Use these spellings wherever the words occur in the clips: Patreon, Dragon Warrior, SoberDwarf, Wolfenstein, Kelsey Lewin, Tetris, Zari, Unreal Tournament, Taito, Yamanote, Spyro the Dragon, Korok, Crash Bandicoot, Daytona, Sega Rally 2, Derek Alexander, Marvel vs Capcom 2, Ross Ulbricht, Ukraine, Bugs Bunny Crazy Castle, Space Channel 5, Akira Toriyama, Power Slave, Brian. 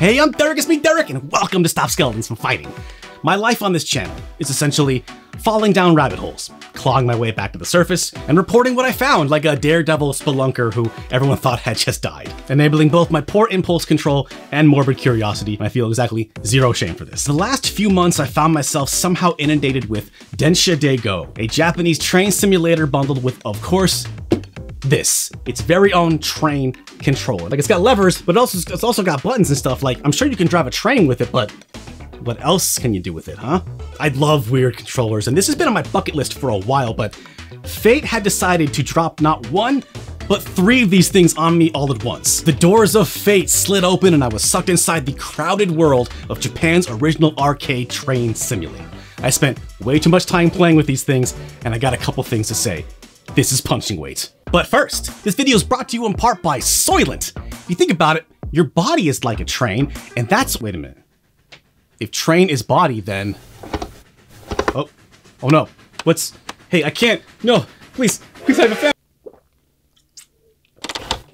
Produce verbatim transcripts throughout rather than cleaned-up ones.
Hey, I'm Derek, it's me Derek, and welcome to Stop Skeletons From Fighting. My life on this channel is essentially falling down rabbit holes, clawing my way back to the surface, and reporting what I found like a daredevil spelunker who everyone thought had just died, enabling both my poor impulse control and morbid curiosity. I feel exactly zero shame for this. The last few months, I found myself somehow inundated with Densha de Go!, a Japanese train simulator bundled with, of course, this, its very own train controller. Like, it's got levers, but also it's also got buttons and stuff. Like, I'm sure you can drive a train with it, but what else can you do with it, huh? I love weird controllers, and this has been on my bucket list for a while, but fate had decided to drop not one, but three of these things on me all at once. The doors of fate slid open, and I was sucked inside the crowded world of Japan's original arcade train simulator. I spent way too much time playing with these things, and I got a couple things to say. This is punching weight. But first, this video is brought to you in part by Soylent. If you think about it, your body is like a train, and that's, wait a minute. If train is body, then, oh, oh no, what's, hey, I can't, no, please, please, I have a fan.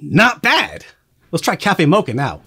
Not bad. Let's try Cafe Mocha now.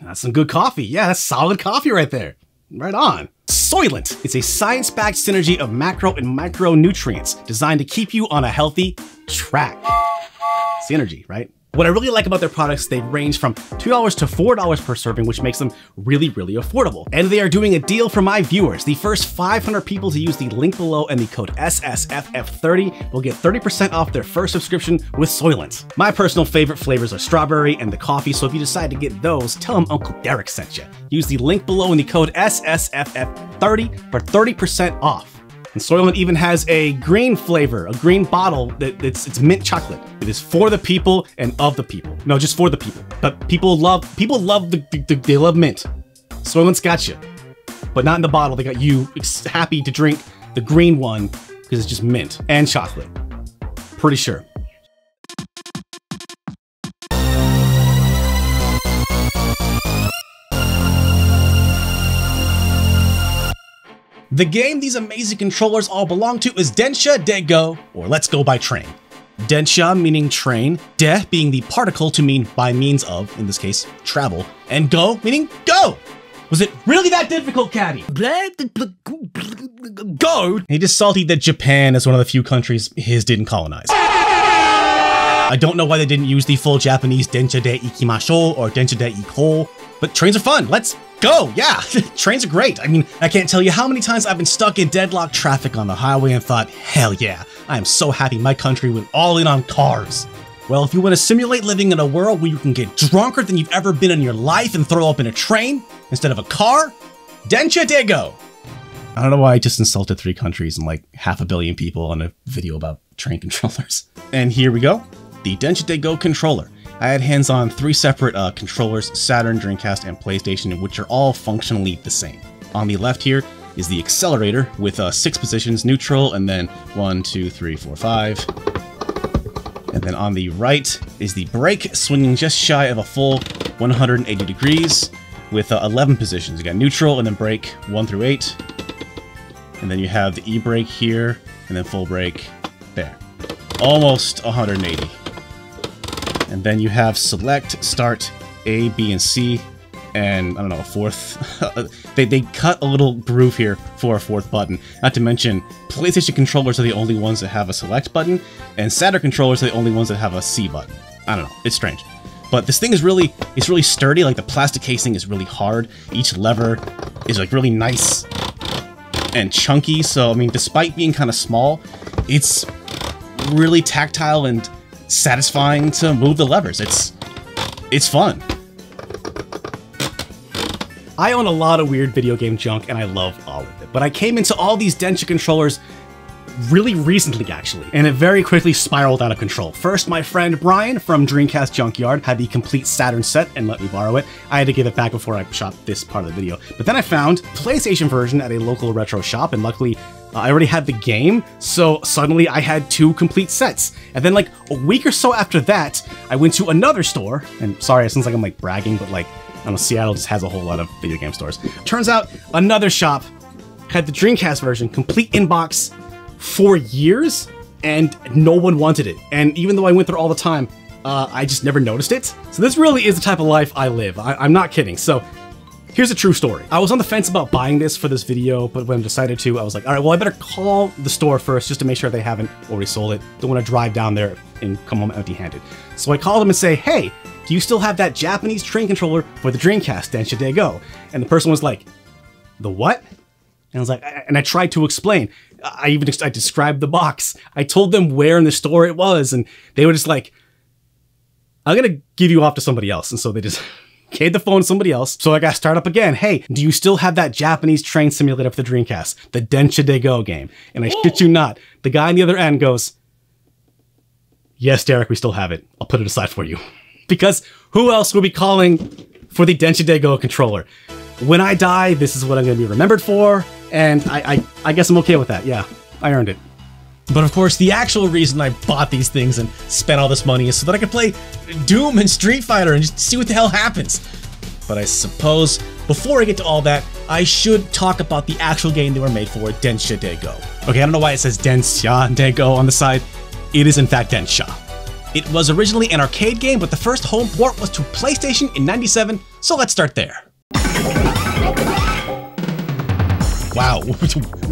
That's some good coffee. Yeah, that's solid coffee right there. Right on. Soylent. It's a science-backed synergy of macro and micronutrients designed to keep you on a healthy track. It's energy, right? What I really like about their products, they range from two dollars to four dollars per serving, which makes them really, really affordable. And they are doing a deal for my viewers. The first five hundred people to use the link below and the code S S F F thirty will get thirty percent off their first subscription with Soylent. My personal favorite flavors are strawberry and the coffee, so if you decide to get those, tell them Uncle Derek sent you. Use the link below and the code S S F F thirty for thirty percent off. And Soylent even has a green flavor, a green bottle that it's, it's mint chocolate. It is for the people and of the people. No, just for the people. But people love, people love, the, the, they love mint. Soylent's got you, but not in the bottle. They got you happy to drink the green one because it's just mint and chocolate. Pretty sure. The game these amazing controllers all belong to is Densha de Go!, or Let's Go by Train. Densha meaning train, de being the particle to mean by means of, in this case, travel, and go meaning go! Was it really that difficult, Caddy? Go! He just salty that Japan is one of the few countries his didn't colonize. I don't know why they didn't use the full Japanese Densha de Ikimashou or Densha de Ikko, but trains are fun, let's go, yeah! Trains are great. I mean, I can't tell you how many times I've been stuck in deadlock traffic on the highway and thought, hell yeah, I am so happy my country went all in on cars. Well, if you want to simulate living in a world where you can get drunker than you've ever been in your life and throw up in a train instead of a car, Densha de Go! I don't know why I just insulted three countries and like half a billion people on a video about train controllers. And here we go, the Densha de Go controller. I had hands on three separate uh, controllers, Saturn, Dreamcast, and PlayStation, which are all functionally the same. On the left here is the accelerator with uh, six positions, neutral, and then one, two, three, four, five. And then on the right is the brake, swinging just shy of a full one hundred eighty degrees with uh, eleven positions. You got neutral and then brake, one through eight. And then you have the e-brake here, and then full brake there. Almost one hundred eighty. And then you have select, start, A, B, and C, and I don't know, a fourth. they, they cut a little groove here for a fourth button. Not to mention, PlayStation controllers are the only ones that have a select button, and Saturn controllers are the only ones that have a C button. I don't know, it's strange. But this thing is really, it's really sturdy, like the plastic casing is really hard. Each lever is like really nice and chunky, so I mean, despite being kind of small, it's really tactile and satisfying to move the levers. It's it's fun. I own a lot of weird video game junk and I love all of it, but I came into all these Densha controllers really recently actually, and it very quickly spiraled out of control. First, my friend Brian from Dreamcast Junkyard had the complete Saturn set and let me borrow it. I had to give it back before I shot this part of the video. But then I found PlayStation version at a local retro shop, and luckily Uh, I already had the game, so suddenly I had two complete sets. And then like a week or so after that, I went to another store, and sorry, it sounds like I'm like bragging, but like, I don't know, Seattle just has a whole lot of video game stores. Turns out another shop had the Dreamcast version, complete in box, for years, and no one wanted it. And even though I went there all the time, uh, I just never noticed it. So this really is the type of life I live. I I'm not kidding. So here's a true story. I was on the fence about buying this for this video, but when I decided to, I was like, all right, well, I better call the store first just to make sure they haven't already sold it. Don't want to drive down there and come home empty-handed. So I called them and say, hey, do you still have that Japanese train controller for the Dreamcast, Densha de Go? And the person was like, the what? And I was like, and I tried to explain. I even I described the box. I told them where in the store it was, and they were just like, I'm gonna give you off to somebody else. And so they just gave the phone to somebody else. So I got to start up again. Hey, do you still have that Japanese train simulator for the Dreamcast, the Densha de Go game? And I shit you not, the guy on the other end goes, yes, Derek, we still have it. I'll put it aside for you. Because who else will be calling for the Densha de Go controller? When I die, this is what I'm going to be remembered for, and I, I, I guess I'm okay with that. Yeah, I earned it. But of course, the actual reason I bought these things and spent all this money is so that I could play Doom and Street Fighter and just see what the hell happens. But I suppose, before I get to all that, I should talk about the actual game they were made for, Densha de Go. Okay, I don't know why it says Densha de Go on the side. It is in fact Densha. It was originally an arcade game, but the first home port was to PlayStation in ninety-seven, so let's start there. Wow,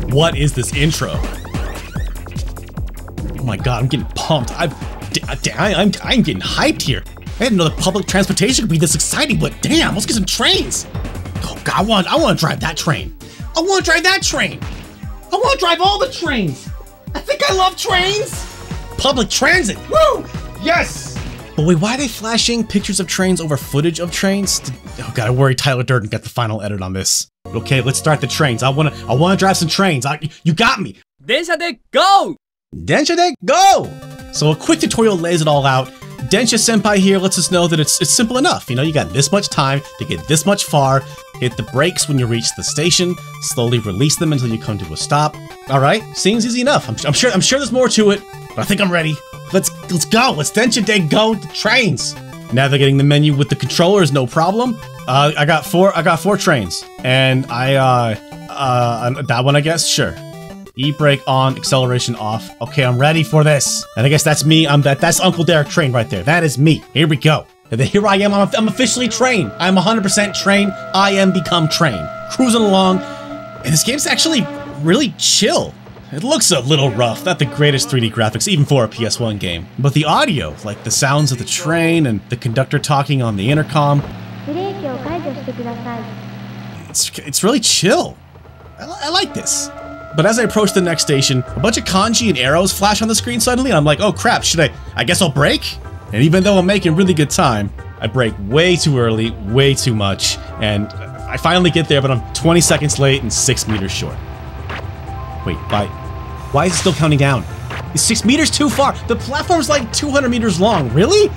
what is this intro? Oh my god, I'm getting pumped. I'm, I'm, I'm getting hyped here. I didn't know the public transportation could be this exciting, but damn, let's get some trains. Oh god, I want, I want to drive that train. I want to drive that train. I want to drive all the trains. I think I love trains. Public transit. Woo! Yes! But wait, why are they flashing pictures of trains over footage of trains? Oh god, I worry Tyler Durden got the final edit on this. Okay, let's start the trains. I wanna, I wanna drive some trains. I, you got me. Densha de Go! Densha de Go! So a quick tutorial lays it all out. Densha Senpai here lets us know that it's it's simple enough. You know, you got this much time to get this much far. Hit the brakes when you reach the station. Slowly release them until you come to a stop. All right, seems easy enough. I'm, I'm sure, I'm sure there's more to it. But I think I'm ready. Let's let's go. Let's Densha de Go to trains. Navigating the menu with the controller is no problem. Uh, I got four. I got four trains, and I uh uh that one I guess. Sure. E brake on, acceleration off. Okay, I'm ready for this. And I guess that's me. I'm that. That's Uncle Derek train right there. That is me. Here we go. And then here I am. I'm, I'm officially trained. I'm one hundred percent trained. I am become trained. Cruising along, and this game's actually really chill. It looks a little rough, not the greatest three D graphics, even for a P S one game. But the audio, like the sounds of the train and the conductor talking on the intercom, it's, it's really chill. I, I like this. But as I approach the next station, a bunch of kanji and arrows flash on the screen suddenly, and I'm like, oh crap, should I, I guess I'll brake? And even though I'm making really good time, I brake way too early, way too much, and I finally get there, but I'm twenty seconds late and six meters short. Wait, why? Why is it still counting down? It's six meters too far. The platform's like two hundred meters long. Really?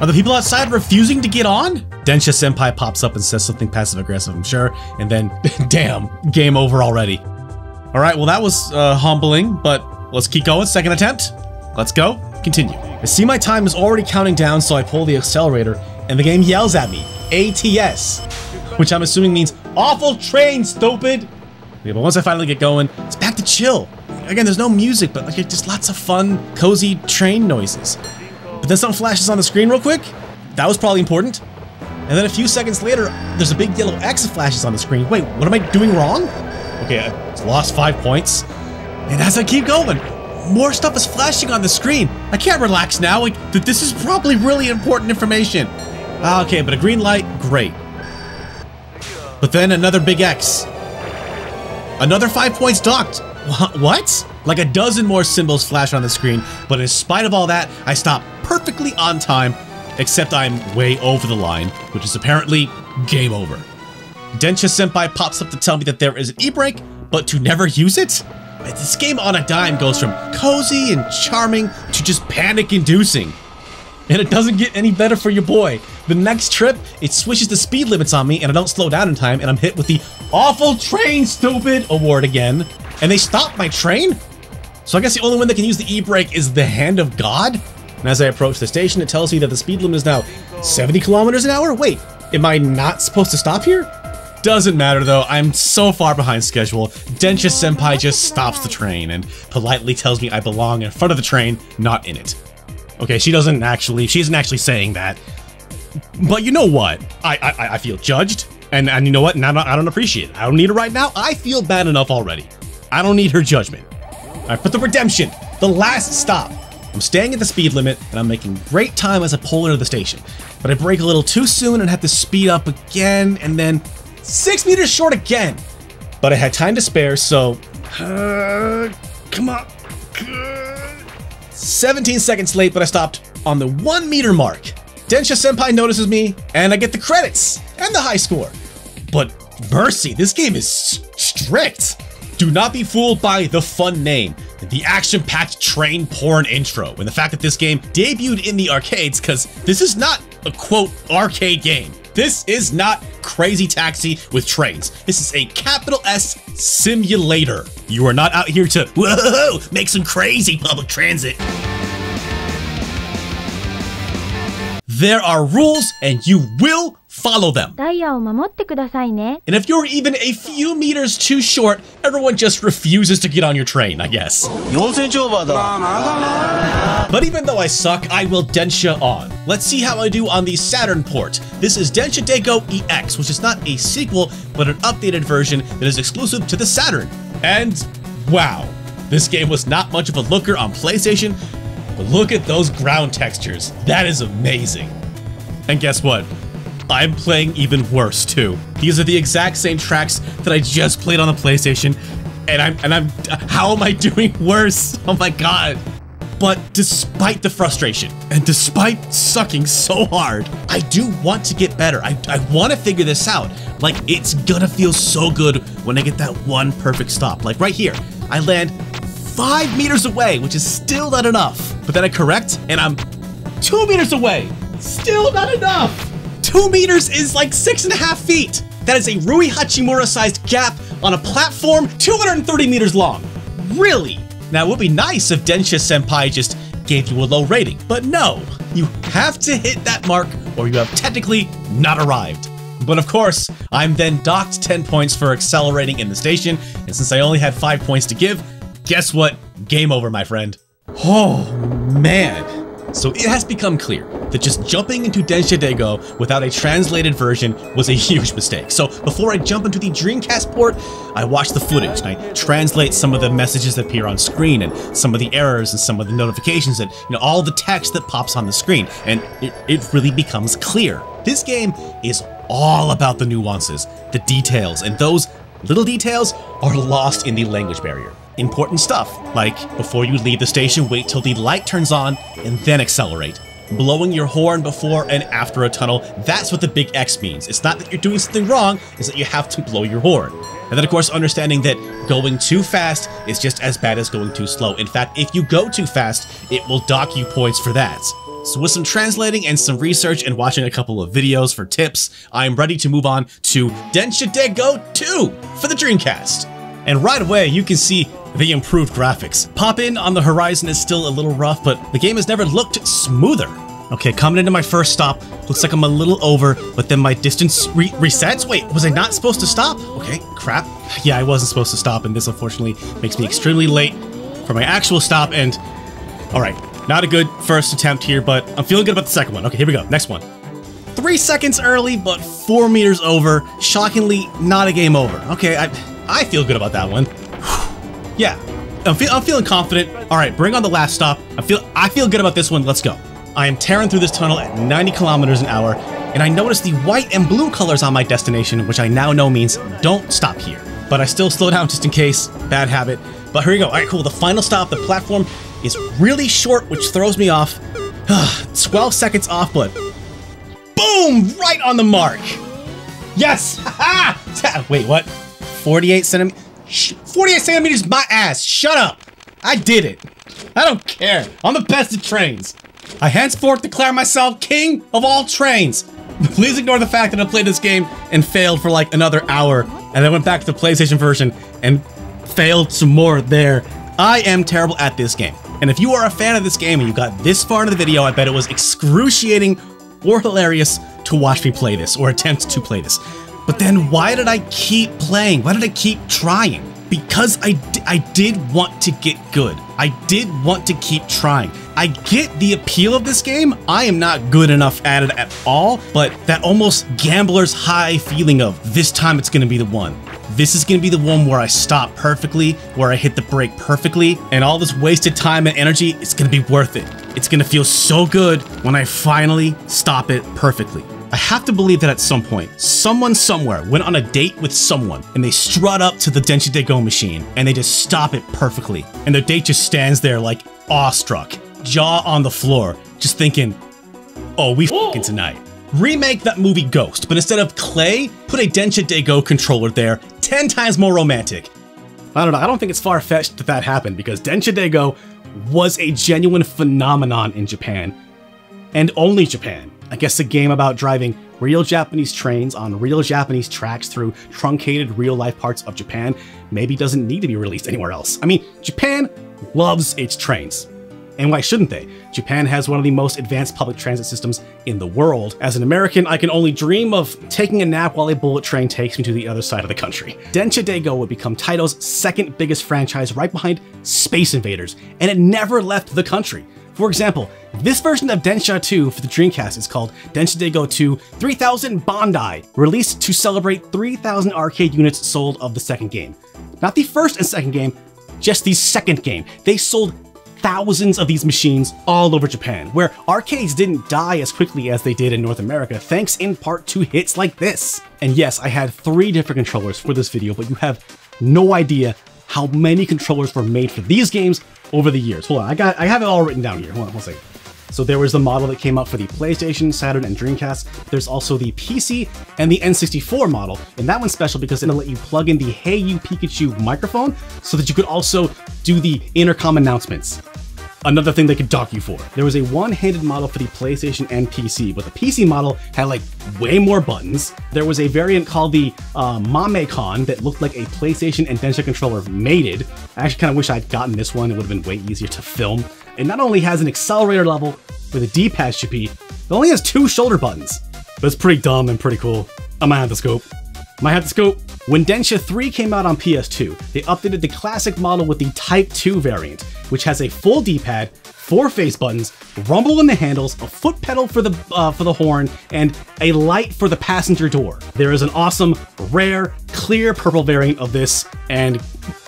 Are the people outside refusing to get on? Densha Senpai pops up and says something passive-aggressive, I'm sure. And then, damn, game over already. All right, well, that was uh, humbling, but let's keep going. Second attempt. Let's go. Continue. I see my time is already counting down, so I pull the accelerator, and the game yells at me, A T S, which I'm assuming means awful train, stupid. Yeah, but once I finally get going, it's back to chill. Again, there's no music, but like just lots of fun, cozy train noises. But then something flashes on the screen real quick. That was probably important. And then a few seconds later, there's a big yellow X that flashes on the screen. Wait, what am I doing wrong? Okay, I lost five points. And as I keep going, more stuff is flashing on the screen. I can't relax now. Like, th this is probably really important information. Ah, okay, but a green light, great. But then another big X. Another five points docked. What? Like a dozen more symbols flash on the screen, but in spite of all that, I stop perfectly on time, except I'm way over the line, which is apparently game over. Densha Senpai pops up to tell me that there is an e-brake, but to never use it? This game on a dime goes from cozy and charming to just panic-inducing. And it doesn't get any better for your boy. The next trip, it switches the speed limits on me, and I don't slow down in time, and I'm hit with the awful train, stupid award again. And they stopped my train? So I guess the only one that can use the e-brake is the hand of God? And as I approach the station, it tells me that the speed limit is now seventy kilometers an hour? Wait, am I not supposed to stop here? Doesn't matter though, I'm so far behind schedule, Densha Senpai just stops the train and politely tells me I belong in front of the train, not in it. Okay, she doesn't actually, she isn't actually saying that. But you know what? I I, I feel judged, and, and you know what? And I don't, I don't appreciate it. I don't need it right now. I feel bad enough already. I don't need her judgment. All right, but the redemption, the last stop. I'm staying at the speed limit, and I'm making great time as I pull into the station. But I brake a little too soon and have to speed up again, and then six meters short again. But I had time to spare, so uh, come on. seventeen seconds late, but I stopped on the one meter mark. Densha Senpai notices me, and I get the credits and the high score. But mercy, this game is strict. Do not be fooled by the fun name, the action-packed train porn intro, and the fact that this game debuted in the arcades, because this is not a, quote, arcade game. This is not Crazy Taxi with trains. This is a capital S simulator. You are not out here to, whoa, make some crazy public transit. There are rules, and you will follow them. And if you're even a few meters too short, everyone just refuses to get on your train, I guess. But even though I suck, I will Densha on. Let's see how I do on the Saturn port. This is Densha de GO! E X, which is not a sequel, but an updated version that is exclusive to the Saturn. And wow, this game was not much of a looker on PlayStation, but look at those ground textures. That is amazing. And guess what? I'm playing even worse too. These are the exact same tracks that I just played on the PlayStation, and I'm and I'm how am I doing worse? Oh my god. But despite the frustration and despite sucking so hard, I do want to get better. I, I want to figure this out. Like, it's gonna feel so good when I get that one perfect stop. Like right here, I land five meters away, which is still not enough. But then I correct, and I'm two meters away. Still not enough. Two meters is like six and a half feet. That is a Rui Hachimura-sized gap on a platform two hundred thirty meters long. Really? Now, it would be nice if Densha Senpai just gave you a low rating, but no. You have to hit that mark, or you have technically not arrived. But of course, I'm then docked ten points for accelerating in the station, and since I only had five points to give, guess what? Game over, my friend. Oh, man. So it has become clear that just jumping into Densha de GO! Without a translated version was a huge mistake. So before I jump into the Dreamcast port, I watch the footage and I translate some of the messages that appear on screen and some of the errors and some of the notifications and, you know, all the text that pops on the screen. And it, it really becomes clear. This game is all about the nuances, the details, and those little details are lost in the language barrier. Important stuff, like before you leave the station, wait till the light turns on and then accelerate. Blowing your horn before and after a tunnel, that's what the big X means. It's not that you're doing something wrong, it's that you have to blow your horn. And then of course, understanding that going too fast is just as bad as going too slow. In fact, if you go too fast, it will dock you points for that. So with some translating and some research and watching a couple of videos for tips, I'm ready to move on to Densha de GO! two for the Dreamcast. And right away, you can see the improved graphics. Pop in on the horizon is still a little rough, but the game has never looked smoother. Okay, coming into my first stop, looks like I'm a little over, but then my distance re resets. Wait, was I not supposed to stop? Okay, crap. Yeah, I wasn't supposed to stop, and this unfortunately makes me extremely late for my actual stop, and all right, not a good first attempt here, but I'm feeling good about the second one. Okay, here we go, next one. Three seconds early, but four meters over. Shockingly, not a game over. Okay, I, I feel good about that one. Yeah, I'm, feel, I'm feeling confident. All right, bring on the last stop. I feel I feel good about this one. Let's go. I am tearing through this tunnel at ninety kilometers an hour, and I notice the white and blue colors on my destination, which I now know means don't stop here. But I still slow down just in case. Bad habit. But here we go. All right, cool. The final stop. The platform is really short, which throws me off. twelve seconds off, but boom! Right on the mark. Yes! Wait, what? forty-eight centimeters. forty-eight centimeters, my ass. Shut up. I did it. I don't care. I'm the best at trains. I henceforth declare myself king of all trains. Please ignore the fact that I played this game and failed for like another hour, and then went back to the PlayStation version and failed some more there. I am terrible at this game. And if you are a fan of this game and you got this far into the video, I bet it was excruciating or hilarious to watch me play this or attempt to play this. But then why did I keep playing? Why did I keep trying? Because I, d I did want to get good. I did want to keep trying. I get the appeal of this game. I am not good enough at it at all, but that almost gambler's high feeling of this time it's gonna be the one. This is gonna be the one where I stop perfectly, where I hit the brake perfectly, and all this wasted time and energy, it's gonna be worth it. It's gonna feel so good when I finally stop it perfectly. I have to believe that at some point, someone somewhere went on a date with someone and they strut up to the Densha de GO! Machine and they just stop it perfectly. And their date just stands there like awestruck, jaw on the floor, just thinking, oh, we f***ing tonight. Remake that movie Ghost, but instead of clay, put a Densha de GO! Controller there, ten times more romantic. I don't know, I don't think it's far-fetched that that happened because Densha de GO! Was a genuine phenomenon in Japan, and only Japan. I guess a game about driving real Japanese trains on real Japanese tracks through truncated real-life parts of Japan maybe doesn't need to be released anywhere else. I mean, Japan loves its trains. And why shouldn't they? Japan has one of the most advanced public transit systems in the world. As an American, I can only dream of taking a nap while a bullet train takes me to the other side of the country. Densha de GO! Would become Taito's second biggest franchise right behind Space Invaders, and it never left the country. For example, this version of Densha two for the Dreamcast is called Densha de GO! two three thousand Bandai, released to celebrate three thousand arcade units sold of the second game. Not the first and second game, just the second game. They sold thousands of these machines all over Japan, where arcades didn't die as quickly as they did in North America, thanks in part to hits like this. And yes, I had three different controllers for this video, but you have no idea how many controllers were made for these games over the years. Hold on, I got I have it all written down here. Hold on one second. So there was the model that came out for the PlayStation, Saturn, and Dreamcast. There's also the P C and the N sixty-four model. And that one's special because it'll let you plug in the Hey You Pikachu microphone so that you could also do the intercom announcements. Another thing they could dock you for. There was a one-handed model for the PlayStation and P C, but the P C model had like way more buttons. There was a variant called the uh, Mamecon that looked like a PlayStation and Densha controller mated. I actually kind of wish I'd gotten this one. It would have been way easier to film. It not only has an accelerator level where the D-pad should be, it only has two shoulder buttons. But it's pretty dumb and pretty cool. I might have the scope. Might have the scope. When Densha three came out on P S two, they updated the classic model with the Type two variant, which has a full D-pad, four face buttons, rumble in the handles, a foot pedal for the uh, for the horn, and a light for the passenger door. There is an awesome, rare, clear purple variant of this, and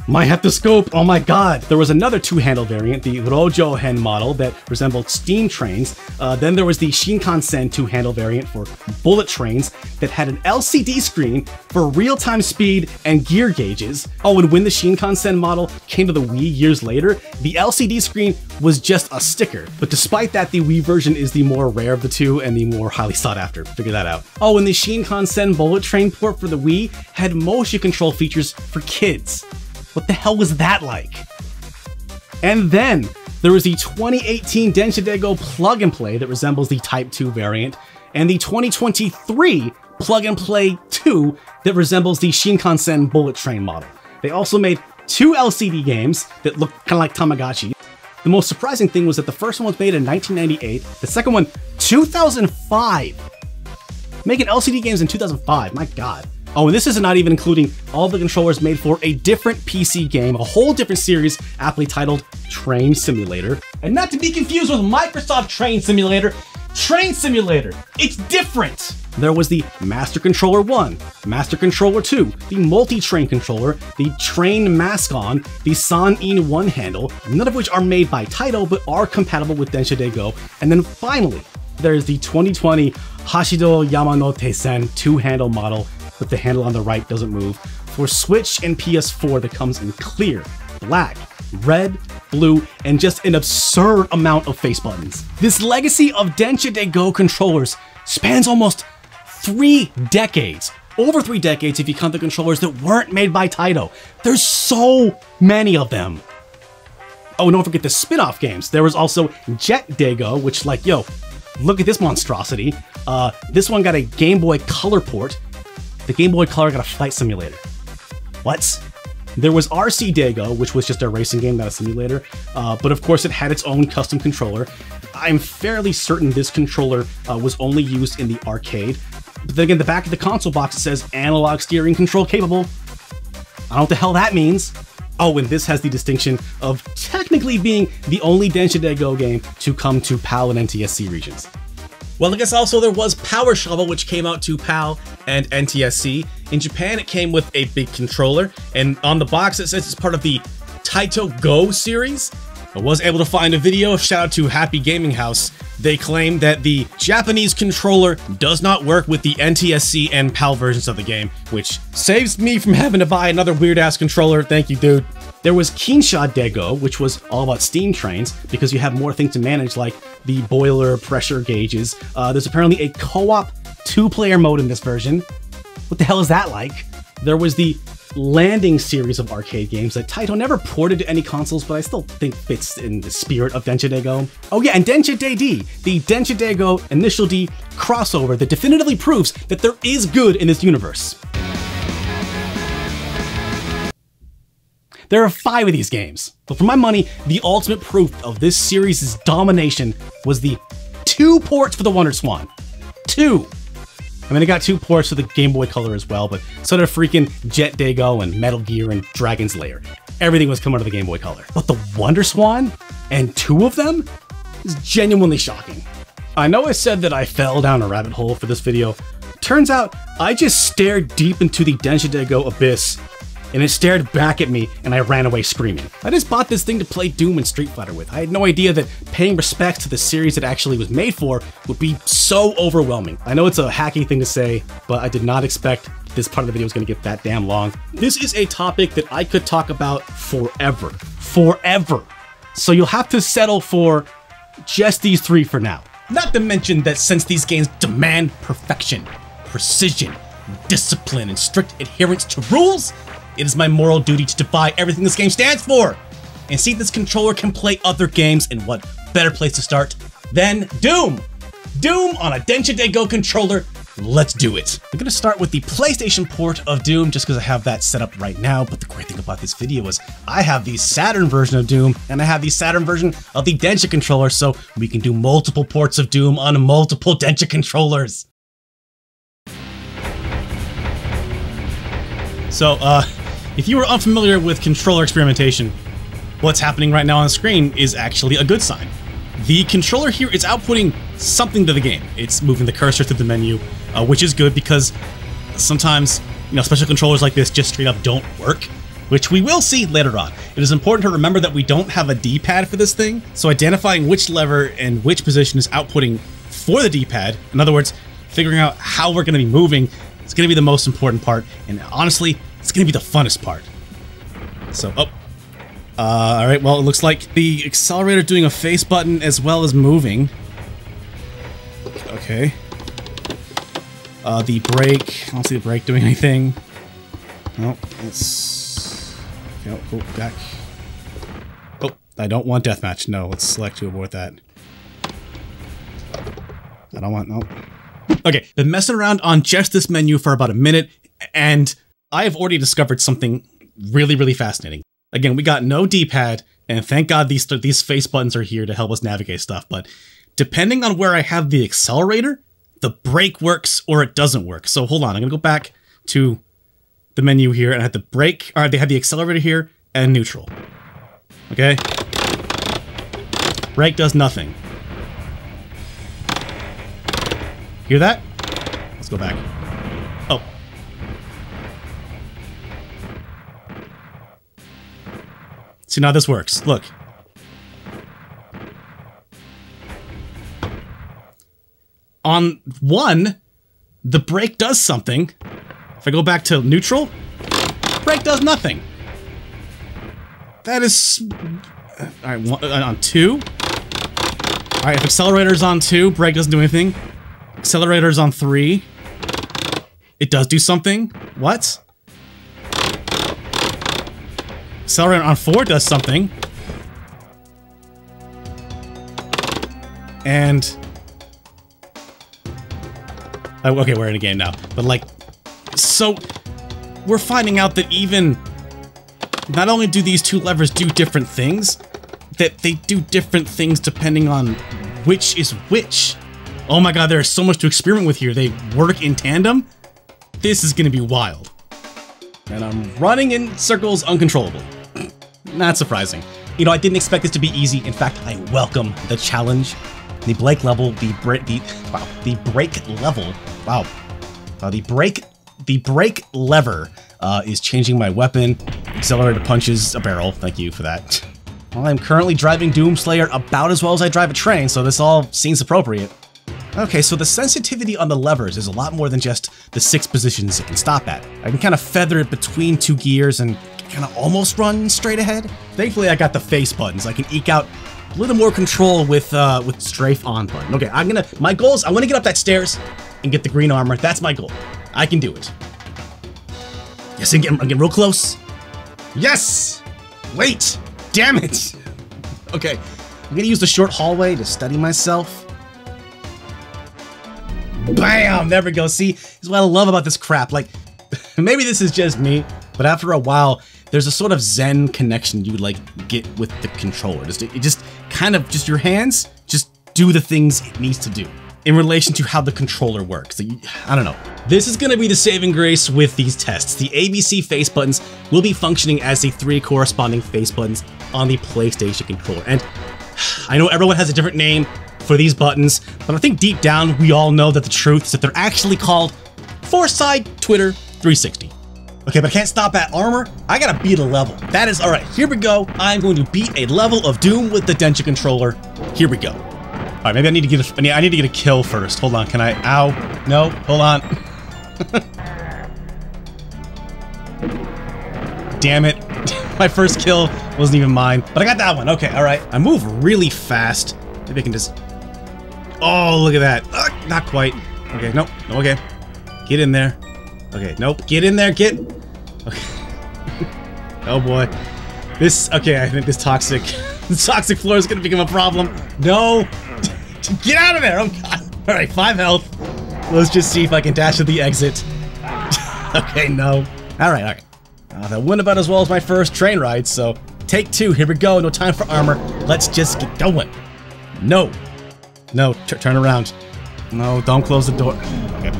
my heptoscope, oh my god! There was another two-handle variant, the Rojohen model that resembled steam trains. Uh, then there was the Shinkansen two-handle variant for bullet trains that had an L C D screen for real-time speed and gear gauges. Oh, and when the Shinkansen model came to the Wii years later, the L C D screen was just a sticker. But despite that, the Wii version is the more rare of the two and the more highly sought after. Figure that out. Oh, and the Shinkansen bullet train port for the Wii had motion control features for kids. What the hell was that like? And then there was the twenty eighteen Densha de GO! Plug and Play that resembles the Type two variant, and the twenty twenty-three Plug and Play two that resembles the Shinkansen bullet train model. They also made two L C D games that look kind of like Tamagotchi. The most surprising thing was that the first one was made in nineteen ninety-eight, the second one two thousand five. Making L C D games in two thousand five, my god. Oh, and this is not even including all the controllers made for a different P C game, a whole different series aptly titled Train Simulator. And not to be confused with Microsoft Train Simulator, Train Simulator, it's different. There was the Master Controller one, Master Controller two, the Multi-Train Controller, the Train Mascon, the San-In One Handle, none of which are made by Taito, but are compatible with Densha de GO! And then finally, there's the twenty twenty Hashido Yamanote Sen two-handle model, but the handle on the right doesn't move, for Switch and P S four that comes in clear, black, red, blue, and just an absurd amount of face buttons. This legacy of Densha de GO! Controllers spans almost three decades. Over three decades if you count the controllers that weren't made by Taito. There's so many of them. Oh, and don't forget the spin-off games. There was also Jet de GO!, which like, yo, look at this monstrosity. Uh, this one got a Game Boy Color port. The Game Boy Color got a flight simulator. What? There was R C de GO!, which was just a racing game, not a simulator, uh, but of course it had its own custom controller. I'm fairly certain this controller uh, was only used in the arcade. But then again, the back of the console box says analog steering control capable. I don't know what the hell that means. Oh, and this has the distinction of technically being the only Densha de Go! Game to come to PAL and N T S C regions. Well, I guess also there was Power Shovel, which came out to PAL and N T S C. In Japan, it came with a big controller, and on the box it says it's part of the Taito Go series. I was able to find a video, shout out to Happy Gaming House. They claim that the Japanese controller does not work with the N T S C and PAL versions of the game, which saves me from having to buy another weird-ass controller. Thank you, dude. There was Kinsha de Go!, which was all about steam trains, because you have more things to manage, like the boiler pressure gauges. Uh, there's apparently a co-op two-player mode in this version. What the hell is that like? There was the Landing series of arcade games that Taito never ported to any consoles, but I still think fits in the spirit of Densha de Go!. Oh yeah, and Densha de D, the Densha de Go! Initial D crossover that definitively proves that there is good in this universe. There are five of these games, but for my money, the ultimate proof of this series' domination was the two ports for the Wonder Swan. Two! I mean, it got two ports for the Game Boy Color as well, but so did freaking Jet de Go! And Metal Gear and Dragon's Lair. Everything was coming out of the Game Boy Color. But the Wonder Swan, and two of them, is genuinely shocking. I know I said that I fell down a rabbit hole for this video. Turns out, I just stared deep into the Densha de Go! Abyss, and it stared back at me, and I ran away screaming. I just bought this thing to play Doom and Street Fighter with. I had no idea that paying respect to the series it actually was made for would be so overwhelming. I know it's a hacky thing to say, but I did not expect this part of the video was gonna get that damn long. This is a topic that I could talk about forever, forever. So you'll have to settle for just these three for now. Not to mention that since these games demand perfection, precision, discipline, and strict adherence to rules, it is my moral duty to defy everything this game stands for and see if this controller can play other games. And what better place to start than Doom! Doom on a Densha de Go! Controller, let's do it! I'm gonna start with the PlayStation port of Doom just because I have that set up right now, but the great thing about this video is I have the Saturn version of Doom and I have the Saturn version of the Densha controller, so we can do multiple ports of Doom on multiple Densha controllers! So, uh... if you were unfamiliar with controller experimentation, what's happening right now on the screen is actually a good sign. The controller here is outputting something to the game. It's moving the cursor through the menu, uh, which is good because sometimes, you know, special controllers like this just straight up don't work, which we will see later on. It is important to remember that we don't have a D-pad for this thing, so identifying which lever and which position is outputting for the D-pad, in other words, figuring out how we're going to be moving, it's going to be the most important part, and honestly, it's going to be the funnest part. So, oh. Uh, alright, well, it looks like the accelerator doing a face button as well as moving. Okay. Uh, the brake. I don't see the brake doing anything. Oh, let's... Okay, oh, oh, back. Oh, I don't want deathmatch. No, let's select to abort that. I don't want... Nope. Okay, been messing around on just this menu for about a minute, and... I have already discovered something really, really fascinating. Again, we got no D-pad, and thank God these these face buttons are here to help us navigate stuff, but depending on where I have the accelerator, the brake works or it doesn't work. So hold on, I'm gonna go back to the menu here, and I have the brake, or they have the accelerator here, and neutral. Okay? Brake does nothing. Hear that? Let's go back. Oh. See, now this works. Look. On one, the brake does something. If I go back to neutral, brake does nothing. That is... Alright, one, on two. Alright, if accelerator's on two, brake doesn't do anything. Accelerator's on three. It does do something. What? Accelerator on four does something. And... Oh, okay, we're in a game now. But like... So... We're finding out that even... Not only do these two levers do different things, that they do different things depending on which is which. Oh my god, there's so much to experiment with here. They work in tandem. This is gonna be wild. And I'm running in circles uncontrollable. Not surprising. You know, I didn't expect this to be easy. In fact, I welcome the challenge. The break level, the break, the, wow, the break level, wow. Uh, the break, the break lever uh, is changing my weapon. Accelerator punches a barrel, thank you for that. Well, I'm currently driving Doomslayer about as well as I drive a train, so this all seems appropriate. Okay, so the sensitivity on the levers is a lot more than just the six positions it can stop at. I can kind of feather it between two gears and kind of almost run straight ahead. Thankfully, I got the face buttons. I can eke out a little more control with uh, with strafe on button. Okay, I'm gonna, my goal is I wanna get up that stairs and get the green armor. That's my goal. I can do it. Yes, I'm getting, I'm getting real close. Yes! Wait! Damn it! Okay, I'm gonna use the short hallway to study myself. Bam! There we go. See, this is what I love about this crap. Like, maybe this is just me, but after a while, there's a sort of zen connection you like get with the controller. Just, it just kind of just your hands just do the things it needs to do in relation to how the controller works. I don't know. This is gonna be the saving grace with these tests. The A B C face buttons will be functioning as the three corresponding face buttons on the PlayStation controller. And I know everyone has a different name for these buttons, but I think deep down we all know that the truth is that they're actually called Four-Side Twitter three sixty. Okay, but I can't stop at armor. I gotta beat a level. That is, all right, here we go. I'm going to beat a level of Doom with the Densha controller. Here we go. All right, maybe I need to get a, I need to get a kill first. Hold on, can I, ow. No, hold on. Damn it. My first kill wasn't even mine, but I got that one. Okay, all right. I move really fast. Maybe I can just, oh, look at that. Ugh, not quite. Okay, nope, okay. Get in there. Okay, nope, get in there, get. Okay. Oh boy. This, okay, I think this toxic, this toxic floor is gonna become a problem. No, get out of there, oh god. All right, five health. Let's just see if I can dash to the exit. Okay, no. All right, all right. Uh, that went about as well as my first train ride, so take two, here we go, no time for armor. Let's just get going. No, no, turn around. No, don't close the door. Okay.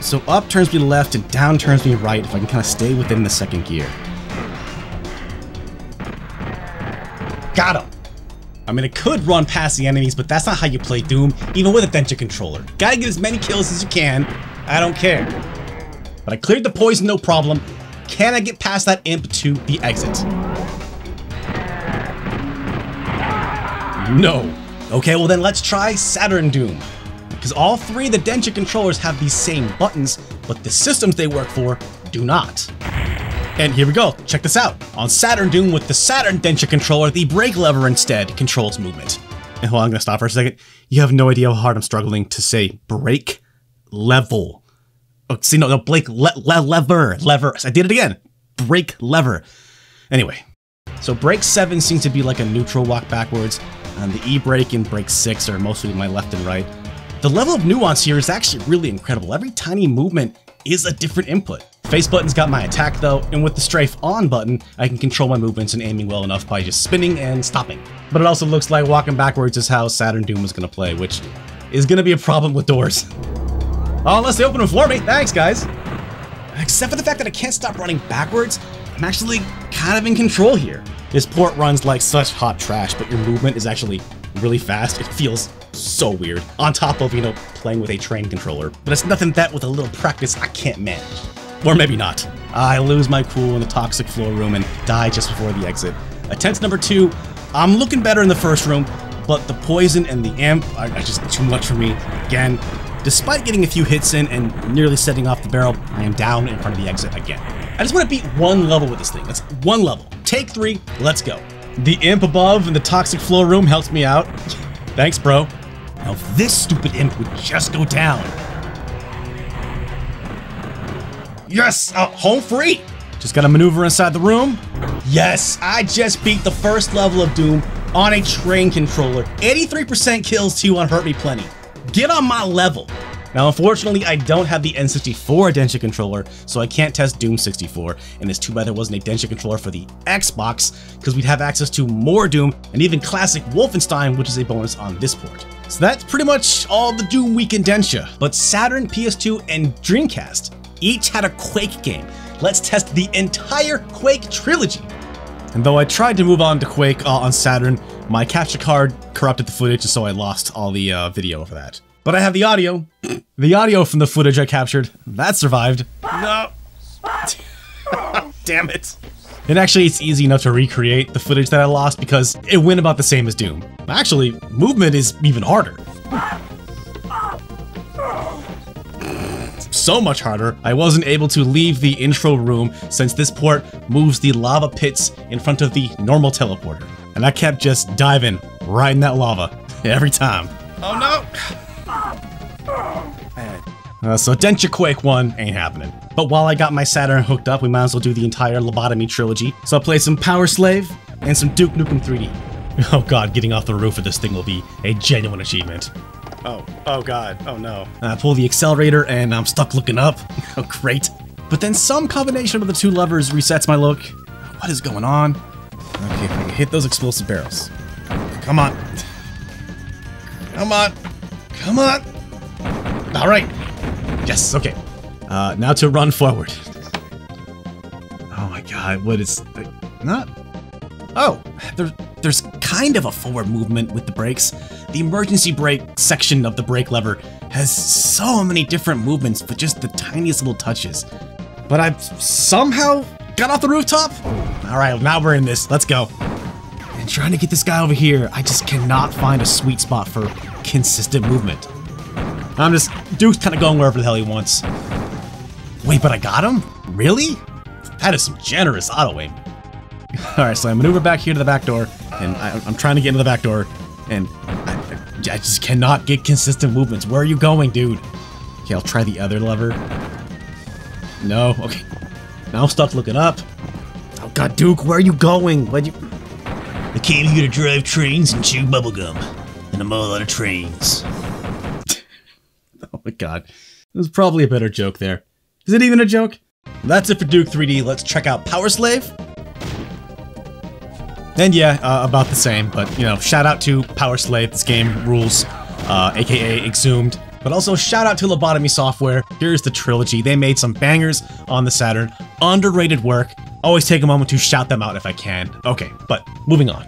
So up turns me left and down turns me right if I can kind of stay within the second gear. Got him! I mean, it could run past the enemies, but that's not how you play Doom, even with a Densha controller. Gotta get as many kills as you can. I don't care. But I cleared the poison, no problem. Can I get past that imp to the exit? No. Okay, well then let's try Saturn Doom. Because all three of the Densha controllers have these same buttons, but the systems they work for do not. And here we go, check this out. On Saturn Doom with the Saturn Densha controller, the brake lever instead controls movement. And hold on, I'm gonna stop for a second. You have no idea how hard I'm struggling to say brake level. Oh, see, no, no, brake le le lever, lever. I did it again, brake lever. Anyway, so brake seven seems to be like a neutral walk backwards, and the E-brake and brake six are mostly my left and right. The level of nuance here is actually really incredible. Every tiny movement is a different input. Face button's got my attack though, and with the strafe on button, I can control my movements and aiming well enough by just spinning and stopping. But it also looks like walking backwards is how Saturn Doom is gonna play, which is gonna be a problem with doors. Oh, unless they open them for me, thanks guys. Except for the fact that I can't stop running backwards, I'm actually kind of in control here. This port runs like such hot trash, but your movement is actually really fast. It feels so weird. On top of, you know, playing with a train controller. But it's nothing that with a little practice I can't manage. Or maybe not. I lose my cool in the toxic floor room and die just before the exit. Attempt number two, I'm looking better in the first room, but the poison and the amp are just too much for me again. Despite getting a few hits in and nearly setting off the barrel, I am down in front of the exit again. I just want to beat one level with this thing. That's one level. Take three, let's go. The imp above in the toxic floor room helps me out. Thanks, bro. Now if this stupid imp would just go down. Yes, uh, home free. Just gotta maneuver inside the room. Yes, I just beat the first level of Doom on a train controller. eighty-three percent kills to you on Hurt Me Plenty. Get on my level. Now, unfortunately, I don't have the N sixty-four Densha controller, so I can't test Doom sixty-four, and it's too bad there wasn't a Densha controller for the Xbox, because we'd have access to more Doom and even classic Wolfenstein, which is a bonus on this port. So that's pretty much all the Doom week in Densha, but Saturn, P S two, and Dreamcast each had a Quake game. Let's test the entire Quake trilogy. And though I tried to move on to Quake uh, on Saturn, my capture card corrupted the footage, so I lost all the uh, video for that. But I have the audio. The audio from the footage I captured. That survived. No. Damn it. And actually, it's easy enough to recreate the footage that I lost because it went about the same as Doom. Actually, movement is even harder. So much harder, I wasn't able to leave the intro room since this port moves the lava pits in front of the normal teleporter. And I kept just diving right in that lava every time. Oh no! Uh, so Densha Quake one ain't happening. But while I got my Saturn hooked up, we might as well do the entire Lobotomy trilogy. So I played some Power Slave and some Duke Nukem three D. Oh god, getting off the roof of this thing will be a genuine achievement. Oh, oh god, oh no. I pull the accelerator and I'm stuck looking up. Oh great. But then some combination of the two levers resets my look. What is going on? Okay, if I can hit those explosive barrels. Come on. Come on. Come on. All right. Yes, okay. Uh, now to run forward. Oh my god, what is... Not... Oh, there's... There's kind of a forward movement with the brakes. The emergency brake section of the brake lever has so many different movements for just the tiniest little touches. But I've somehow got off the rooftop? Alright, now we're in this. Let's go. And trying to get this guy over here, I just cannot find a sweet spot for consistent movement. I'm just... Duke's kind of going wherever the hell he wants. Wait, but I got him? Really? That is some generous auto-aim. Alright, so I maneuver back here to the back door, and I, I'm trying to get into the back door, and I, I just cannot get consistent movements. Where are you going, dude? Okay, I'll try the other lever. No, okay. Now I'm stuck looking up. Oh god, Duke, where are you going? Why'd you... I came here to drive trains and chew bubblegum, and I'm all out of trains. Oh my god. There's probably a better joke there. Is it even a joke? That's it for Duke three D. Let's check out Power Slave. And yeah, uh, about the same, but, you know, shout out to Power Slave, this game rules, uh, aka Exhumed. But also shout out to Lobotomy Software, here's the trilogy, they made some bangers on the Saturn, underrated work, always take a moment to shout them out if I can. Okay, but moving on.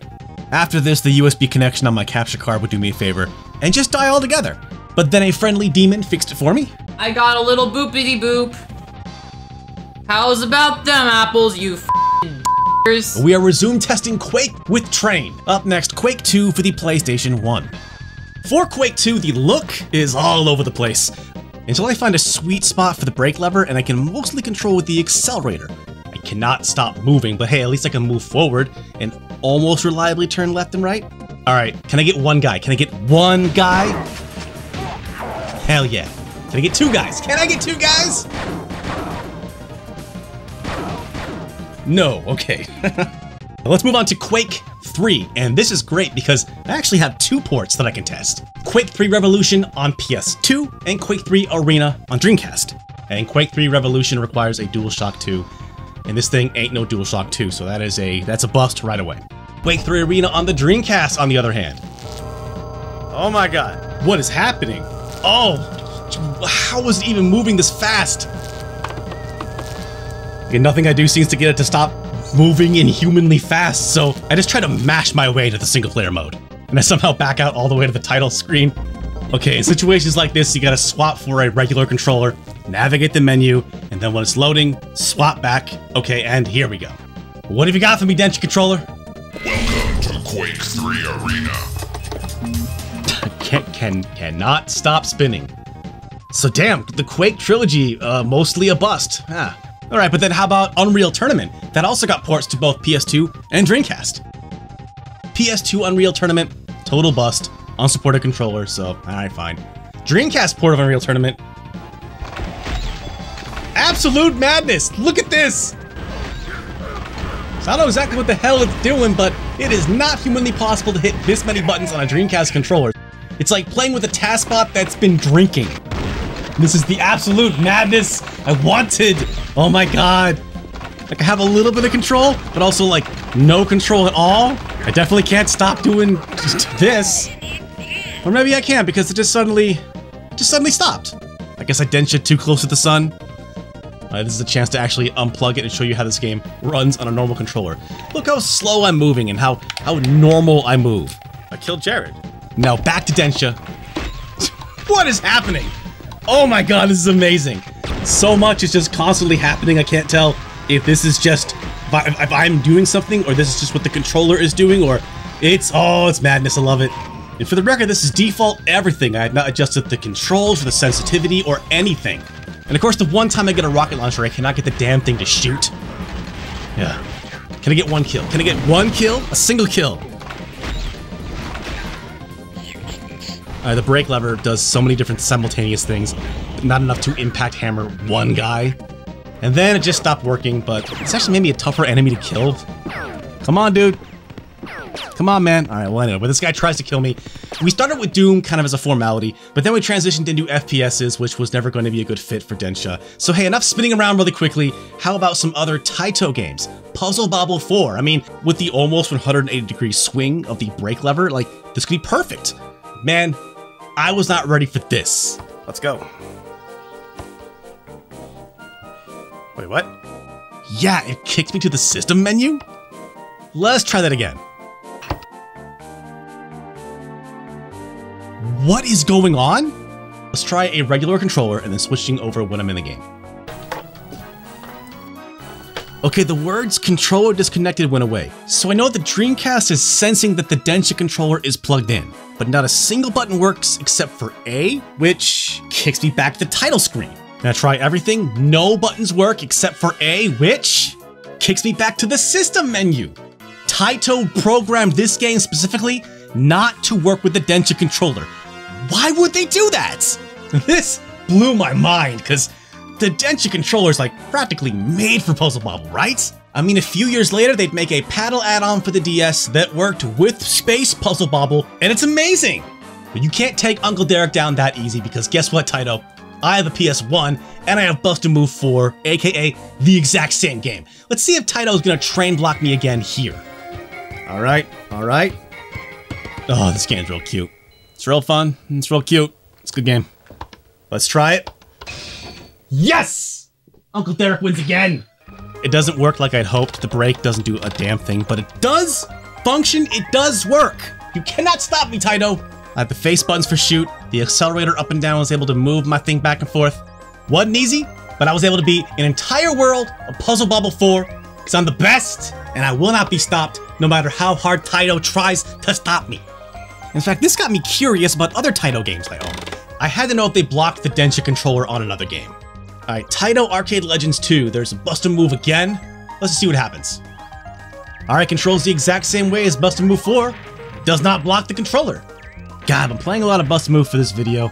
After this, the U S B connection on my capture card would do me a favor, and just die altogether. But then a friendly demon fixed it for me. I got a little boopity boop. How's about them apples, you f***? We are resume testing Quake with Train. Up next, Quake two for the PlayStation one. For Quake two, the look is all over the place. Until I find a sweet spot for the brake lever, and I can mostly control with the accelerator. I cannot stop moving, but hey, at least I can move forward and almost reliably turn left and right. Alright, can I get one guy? Can I get one guy? Hell yeah. Can I get two guys? Can I get two guys? No, okay. Let's move on to Quake three, and this is great because I actually have two ports that I can test. Quake three Revolution on P S two, and Quake three Arena on Dreamcast. And Quake three Revolution requires a DualShock two, and this thing ain't no DualShock two, so that is a, that's a bust right away. Quake three Arena on the Dreamcast, on the other hand. Oh my god. What is happening? Oh, how was it even moving this fast? And nothing I do seems to get it to stop moving inhumanly fast, so I just try to mash my way to the single player mode. And I somehow back out all the way to the title screen. Okay, in situations like this, you gotta swap for a regular controller, navigate the menu, and then when it's loading, swap back. Okay, and here we go. What have you got for me, Densha controller? Welcome to Quake three Arena. can, can, cannot stop spinning. So damn, the Quake trilogy, uh, mostly a bust. Ah. Alright, but then how about Unreal Tournament? That also got ports to both P S two and Dreamcast. P S two Unreal Tournament, total bust, unsupported controller, so alright, fine. Dreamcast port of Unreal Tournament. Absolute madness! Look at this! So I don't know exactly what the hell it's doing, but it is not humanly possible to hit this many buttons on a Dreamcast controller. It's like playing with a taskbot that's been drinking. This is the absolute madness I wanted. Oh my god. Like, I have a little bit of control, but also, like, no control at all. I definitely can't stop doing this. Or maybe I can, because it just suddenly... just suddenly stopped. I guess I Densha too close to the sun. Uh, this is a chance to actually unplug it and show you how this game runs on a normal controller. Look how slow I'm moving and how, how normal I move. I killed Jared. Now back to Densha. What is happening? Oh my god, this is amazing. So much is just constantly happening. I can't tell if this is just... if, I, if I'm doing something, or this is just what the controller is doing, or... It's... oh, it's madness. I love it. And for the record, this is default everything. I had not adjusted the controls or the sensitivity or anything. And of course, the one time I get a rocket launcher, I cannot get the damn thing to shoot. Yeah. Can I get one kill? Can I get one kill? A single kill. Uh, the brake lever does so many different simultaneous things, but not enough to impact hammer one guy. And then it just stopped working, but it's actually made me a tougher enemy to kill. Come on, dude. Come on, man. All right, well, anyway, but this guy tries to kill me. We started with Doom kind of as a formality, but then we transitioned into F P Ses, which was never going to be a good fit for Densha. So hey, enough spinning around really quickly. How about some other Taito games? Puzzle Bobble four. I mean, with the almost one hundred eighty degree swing of the brake lever, like, this could be perfect. Man, I was not ready for this. Let's go. Wait, what? Yeah, it kicked me to the system menu? Let's try that again. What is going on? Let's try a regular controller and then switching over when I'm in the game. Okay, the words controller disconnected went away. So I know the Dreamcast is sensing that the Densha controller is plugged in, but not a single button works except for A, which kicks me back to the title screen. And I try everything, no buttons work except for A, which kicks me back to the system menu. Taito programmed this game specifically not to work with the Densha controller. Why would they do that? This blew my mind, because the Densha controller is like practically made for Puzzle Bobble, right? I mean, a few years later, they'd make a paddle add-on for the D S that worked with Space Puzzle Bobble, and it's amazing. But you can't take Uncle Derek down that easy, because guess what, Taito? I have a P S one, and I have Bust-A-Move four, aka the exact same game. Let's see if Taito's gonna train block me again here. All right, all right. Oh, this game's real cute. It's real fun. It's real cute. It's a good game. Let's try it. Yes! Uncle Derek wins again. It doesn't work like I'd hoped. The brake doesn't do a damn thing, but it does function. It does work. You cannot stop me, Taito. I have the face buttons for shoot. The accelerator up and down was able to move my thing back and forth. Wasn't easy, but I was able to beat an entire world of Puzzle Bobble four, because I'm the best, and I will not be stopped, no matter how hard Taito tries to stop me. In fact, this got me curious about other Taito games I own. I had to know if they blocked the Densha controller on another game. Alright, Taito Arcade Legends two. There's Bust-A-Move again. Let's see what happens. Alright, controls the exact same way as Bust-A-Move four. Does not block the controller. God, I'm playing a lot of Bust-A-Move for this video.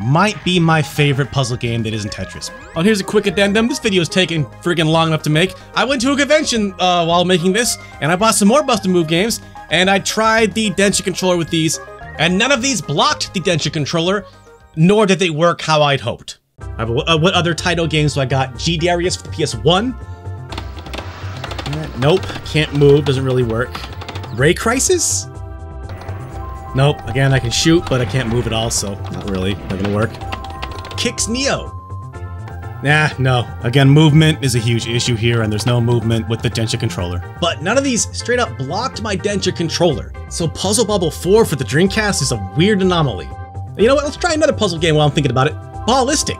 Might be my favorite puzzle game that isn't Tetris. Oh, here's a quick addendum. This video's taken freaking long enough to make. I went to a convention uh, while making this, and I bought some more Bust-A-Move games, and I tried the Densha controller with these, and none of these blocked the Densha controller, nor did they work how I'd hoped. Right, but, uh, what other Taito games do I got? G Darius for the P S one. Nope, can't move, doesn't really work. Ray Crisis? Nope, again, I can shoot, but I can't move at all, so not really, not gonna work. Kicks Neo. Nah, no. Again, movement is a huge issue here, and there's no movement with the Densha controller. But none of these straight up blocked my Densha controller. So Puzzle Bobble four for the Dreamcast is a weird anomaly. You know what, let's try another puzzle game while I'm thinking about it. Ballistic.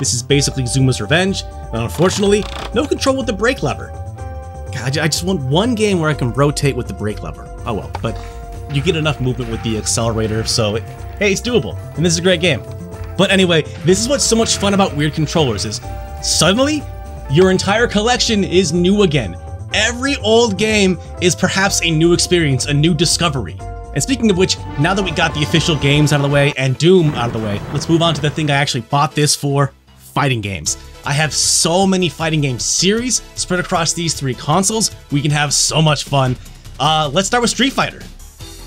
This is basically Zuma's Revenge, and unfortunately, no control with the brake lever. God, I just want one game where I can rotate with the brake lever. Oh well, but you get enough movement with the accelerator, so it, hey, it's doable, and this is a great game. But anyway, this is what's so much fun about weird controllers is suddenly your entire collection is new again. Every old game is perhaps a new experience, a new discovery. And speaking of which, now that we got the official games out of the way and Doom out of the way, let's move on to the thing I actually bought this for, fighting games. I have so many fighting game series spread across these three consoles. We can have so much fun. Uh, let's start with Street Fighter.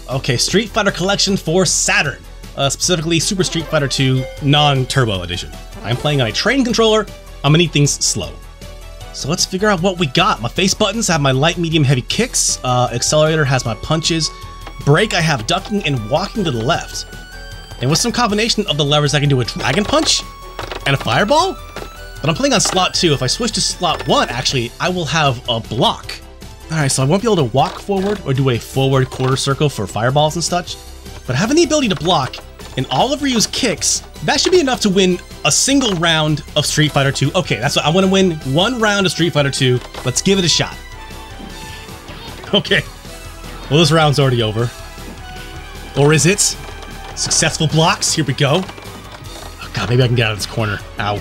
Okay, Street Fighter Collection for Saturn. uh, specifically Super Street Fighter two non-turbo edition. I'm playing on a train controller. I'm gonna need things slow. So let's figure out what we got. My face buttons have my light, medium, heavy kicks. Uh, accelerator has my punches. Brake, I have ducking and walking to the left. And with some combination of the levers, I can do a dragon punch and a fireball. But I'm playing on slot two. If I switch to slot one, actually, I will have a block. All right, so I won't be able to walk forward or do a forward quarter circle for fireballs and such, but having the ability to block and all of Ryu's kicks, that should be enough to win a single round of Street Fighter two. Okay, that's what I want to win, one round of Street Fighter two. Let's give it a shot. Okay, well, this round's already over. Or is it? Successful blocks, here we go. Oh God, maybe I can get out of this corner. Ow.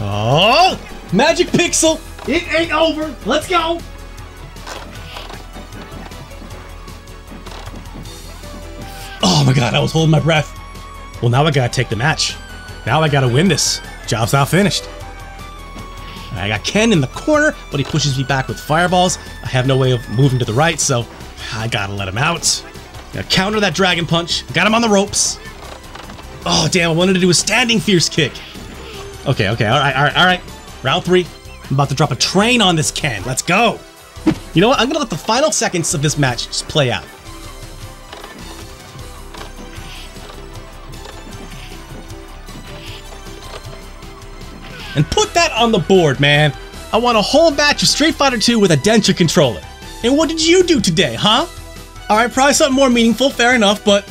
Oh, magic pixel. It ain't over. Let's go. Oh my God, I was holding my breath. Well, now I gotta take the match. Now I gotta win this. Job's not finished. I got Ken in the corner, but he pushes me back with fireballs. I have no way of moving to the right, so I gotta let him out. Gotta counter that dragon punch. Got him on the ropes. Oh damn, I wanted to do a standing fierce kick. Okay, okay, all right, all right, all right. Round three. I'm about to drop a train on this Ken. Let's go. You know what? I'm going to let the final seconds of this match just play out. And put that on the board, man. I want a whole match of Street Fighter two with a Densha controller. And what did you do today, huh? All right, probably something more meaningful. Fair enough, but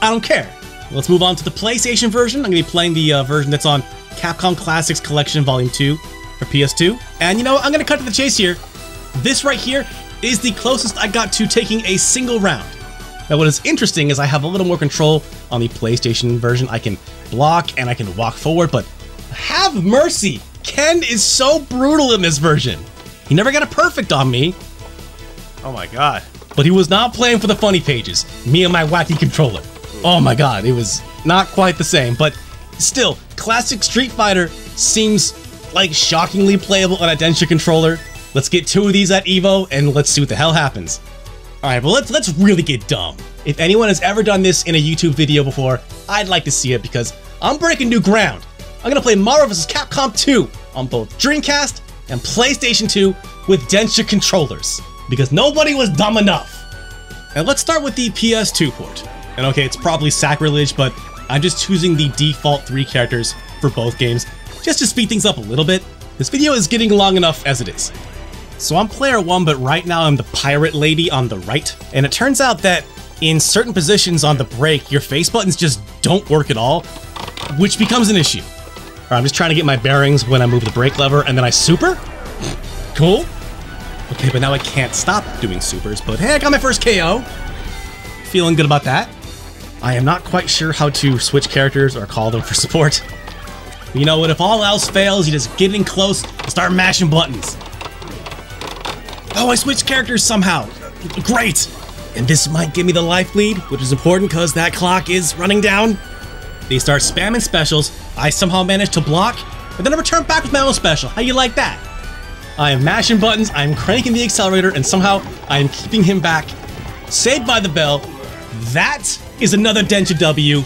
I don't care. Let's move on to the PlayStation version. I'm going to be playing the uh, version that's on Capcom Classics Collection Volume two. For P S two. And you know what? I'm gonna cut to the chase here. This right here is the closest I got to taking a single round. Now what is interesting is I have a little more control on the PlayStation version. I can block and I can walk forward, but have mercy! Ken is so brutal in this version. He never got a perfect on me. Oh my God. But he was not playing for the funny pages. Me and my wacky controller. Oh my God, it was not quite the same, but still, classic Street Fighter seems like shockingly playable on a Densha controller. Let's get two of these at EVO and let's see what the hell happens. All right, but let's let's really get dumb. If anyone has ever done this in a YouTube video before, I'd like to see it because I'm breaking new ground. I'm gonna play Mario versus. Capcom two on both Dreamcast and PlayStation two with Densha controllers because nobody was dumb enough. And let's start with the P S two port. And okay, it's probably sacrilege, but I'm just choosing the default three characters for both games. Just to speed things up a little bit, this video is getting long enough as it is. So I'm player one, but right now I'm the pirate lady on the right. And it turns out that in certain positions on the break, your face buttons just don't work at all, which becomes an issue. All right, I'm just trying to get my bearings when I move the brake lever and then I super. Cool. Okay, but now I can't stop doing supers, but hey, I got my first K O. Feeling good about that. I am not quite sure how to switch characters or call them for support. You know what, if all else fails, you just get in close and start mashing buttons. Oh, I switched characters somehow. Great! And this might give me the life lead, which is important because that clock is running down. They start spamming specials. I somehow manage to block, but then I return back with my own special. How you like that? I am mashing buttons, I am cranking the accelerator, and somehow I am keeping him back. Saved by the bell. That is another Densha W.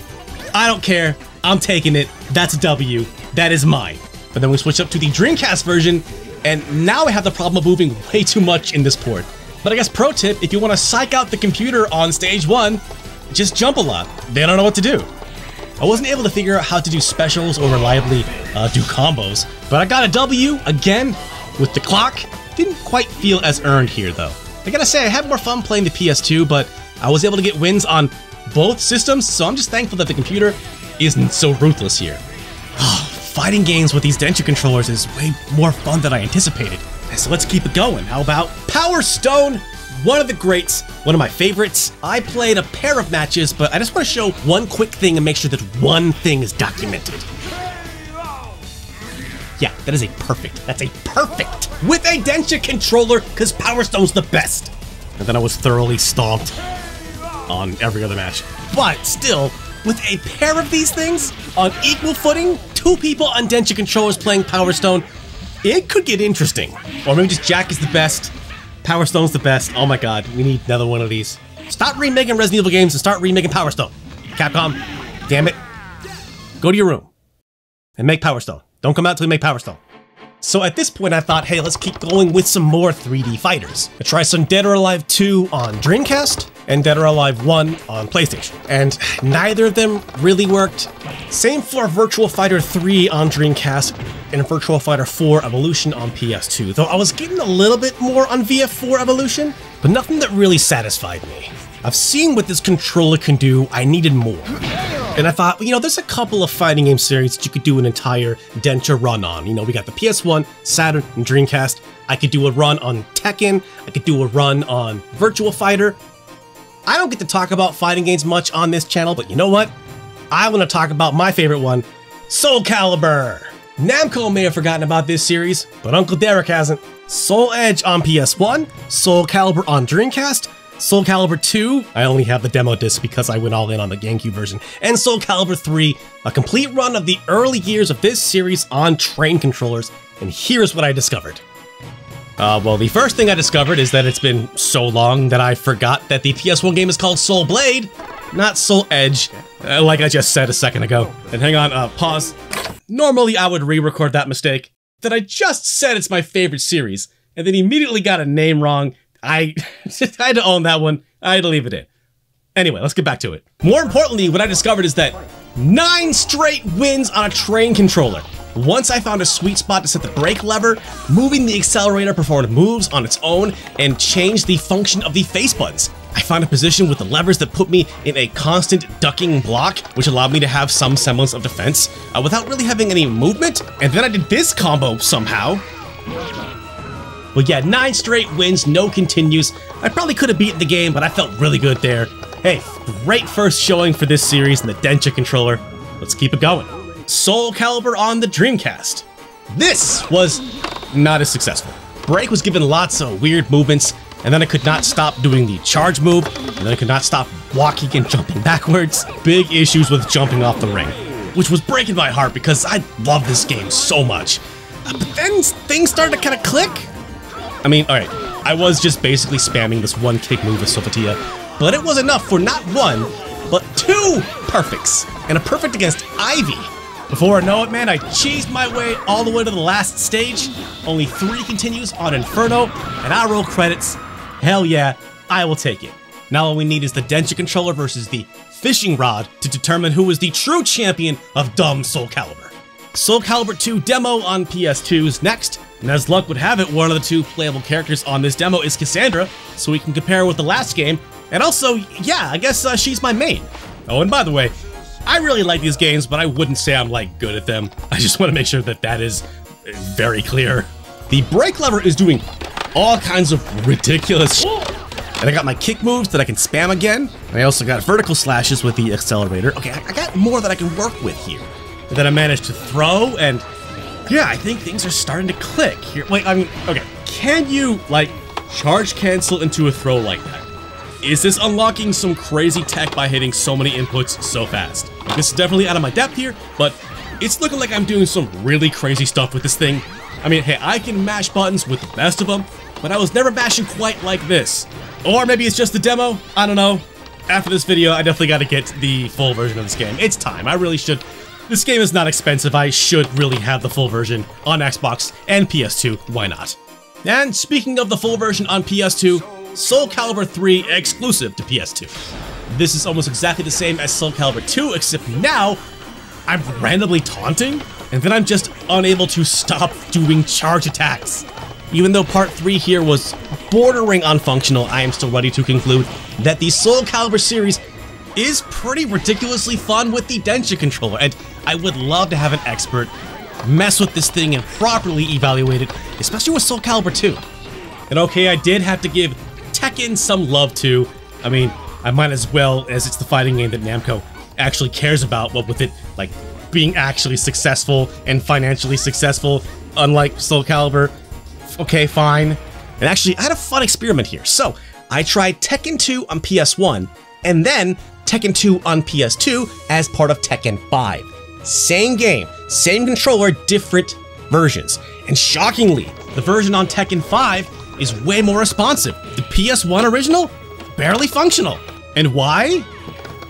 I don't care. I'm taking it. That's a W. That is mine. But then we switch up to the Dreamcast version, and now I have the problem of moving way too much in this port. But I guess pro tip, if you want to psych out the computer on stage one, just jump a lot. They don't know what to do. I wasn't able to figure out how to do specials or reliably uh, do combos, but I got a W again with the clock. Didn't quite feel as earned here though. I gotta say, I had more fun playing the P S two, but I was able to get wins on both systems, so I'm just thankful that the computer isn't so ruthless here. Oh, fighting games with these Densha controllers is way more fun than I anticipated. So let's keep it going. How about Power Stone? One of the greats, one of my favorites. I played a pair of matches, but I just want to show one quick thing and make sure that one thing is documented. Yeah, that is a perfect. That's a perfect with a Densha controller because Power Stone's the best. And then I was thoroughly stomped on every other match. But still, with a pair of these things on equal footing, two people on Densha controllers playing Power Stone, it could get interesting. Or maybe just Jack is the best, Power Stone's the best. Oh my God, we need another one of these. Stop remaking Resident Evil games and start remaking Power Stone. Capcom, damn it. Go to your room and make Power Stone. Don't come out till you make Power Stone. So at this point I thought, hey, let's keep going with some more three D fighters. I try some Dead or Alive two on Dreamcast and Dead or Alive one on PlayStation. And neither of them really worked. Same for Virtua Fighter three on Dreamcast and Virtua Fighter four Evolution on P S two, though I was getting a little bit more on V F four Evolution, but nothing that really satisfied me. I've seen what this controller can do, I needed more. And I thought, you know, there's a couple of fighting game series that you could do an entire Densha run on. You know, we got the P S one, Saturn, and Dreamcast. I could do a run on Tekken. I could do a run on Virtua Fighter. I don't get to talk about fighting games much on this channel, but you know what? I want to talk about my favorite one, Soul Calibur. Namco may have forgotten about this series, but Uncle Derek hasn't. Soul Edge on P S one, Soul Calibur on Dreamcast, Soul Calibur two, I only have the demo disc because I went all in on the GameCube version, and Soul Calibur three, a complete run of the early years of this series on train controllers, and here's what I discovered. Uh, well, the first thing I discovered is that it's been so long that I forgot that the P S one game is called Soul Blade, not Soul Edge, uh, like I just said a second ago. And hang on, uh, pause. Normally I would re-record that mistake, that I just said it's my favorite series, and then immediately got a name wrong. I, I had to own that one. I had to leave it in. Anyway, let's get back to it. More importantly, what I discovered is that nine straight wins on a train controller. Once I found a sweet spot to set the brake lever, moving the accelerator performed moves on its own and changed the function of the face buttons. I found a position with the levers that put me in a constant ducking block, which allowed me to have some semblance of defense uh, without really having any movement. And then I did this combo somehow. Well, yeah, nine straight wins, no continues. I probably could have beaten the game, but I felt really good there. Hey, great first showing for this series in the Densha controller. Let's keep it going. Soul Calibur on the Dreamcast. This was not as successful. Break was given lots of weird movements, and then I could not stop doing the charge move, and then I could not stop walking and jumping backwards. Big issues with jumping off the ring, which was breaking my heart because I love this game so much. Uh, but then things started to kind of click. I mean, alright, I was just basically spamming this one kick move with Sopatia, but it was enough for not one, but two perfects, and a perfect against Ivy. Before I know it, man, I cheesed my way all the way to the last stage, only three continues on Inferno, and I roll credits. Hell yeah, I will take it. Now all we need is the Densha controller versus the fishing rod to determine who is the true champion of dumb Soul Calibur. Soul Calibur two demo on P S two is next, and as luck would have it, one of the two playable characters on this demo is Cassandra, so we can compare her with the last game, and also, yeah, I guess uh, she's my main. Oh, and by the way, I really like these games, but I wouldn't say I'm, like, good at them. I just want to make sure that that is very clear. The brake lever is doing all kinds of ridiculous sh- and I got my kick moves that I can spam again, and I also got vertical slashes with the accelerator. Okay, I, I got more that I can work with here. And then I managed to throw, and yeah, I think things are starting to click here. Wait, I mean, okay. Can you, like, charge cancel into a throw like that? Is this unlocking some crazy tech by hitting so many inputs so fast? This is definitely out of my depth here, but it's looking like I'm doing some really crazy stuff with this thing. I mean, hey, I can mash buttons with the best of them, but I was never mashing quite like this. Or maybe it's just the demo, I don't know. After this video, I definitely gotta get the full version of this game. It's time, I really should. This game is not expensive, I should really have the full version on Xbox and P S two, why not? And speaking of the full version on P S two, Soul Calibur three exclusive to P S two. This is almost exactly the same as Soul Calibur two, except now I'm randomly taunting, and then I'm just unable to stop doing charge attacks. Even though part three here was bordering on functional, I am still ready to conclude that the Soul Calibur series is pretty ridiculously fun with the Densha controller, and I would love to have an expert mess with this thing and properly evaluate it, especially with Soul Calibur two. And okay, I did have to give Tekken some love too. I mean, I might as well, as it's the fighting game that Namco actually cares about, but with it like being actually successful and financially successful, unlike Soul Calibur. Okay, fine. And actually, I had a fun experiment here. So, I tried Tekken two on P S one, and then Tekken two on P S two as part of Tekken five. Same game, same controller, different versions. And shockingly, the version on Tekken five is way more responsive. The P S one original? barely functional. And why?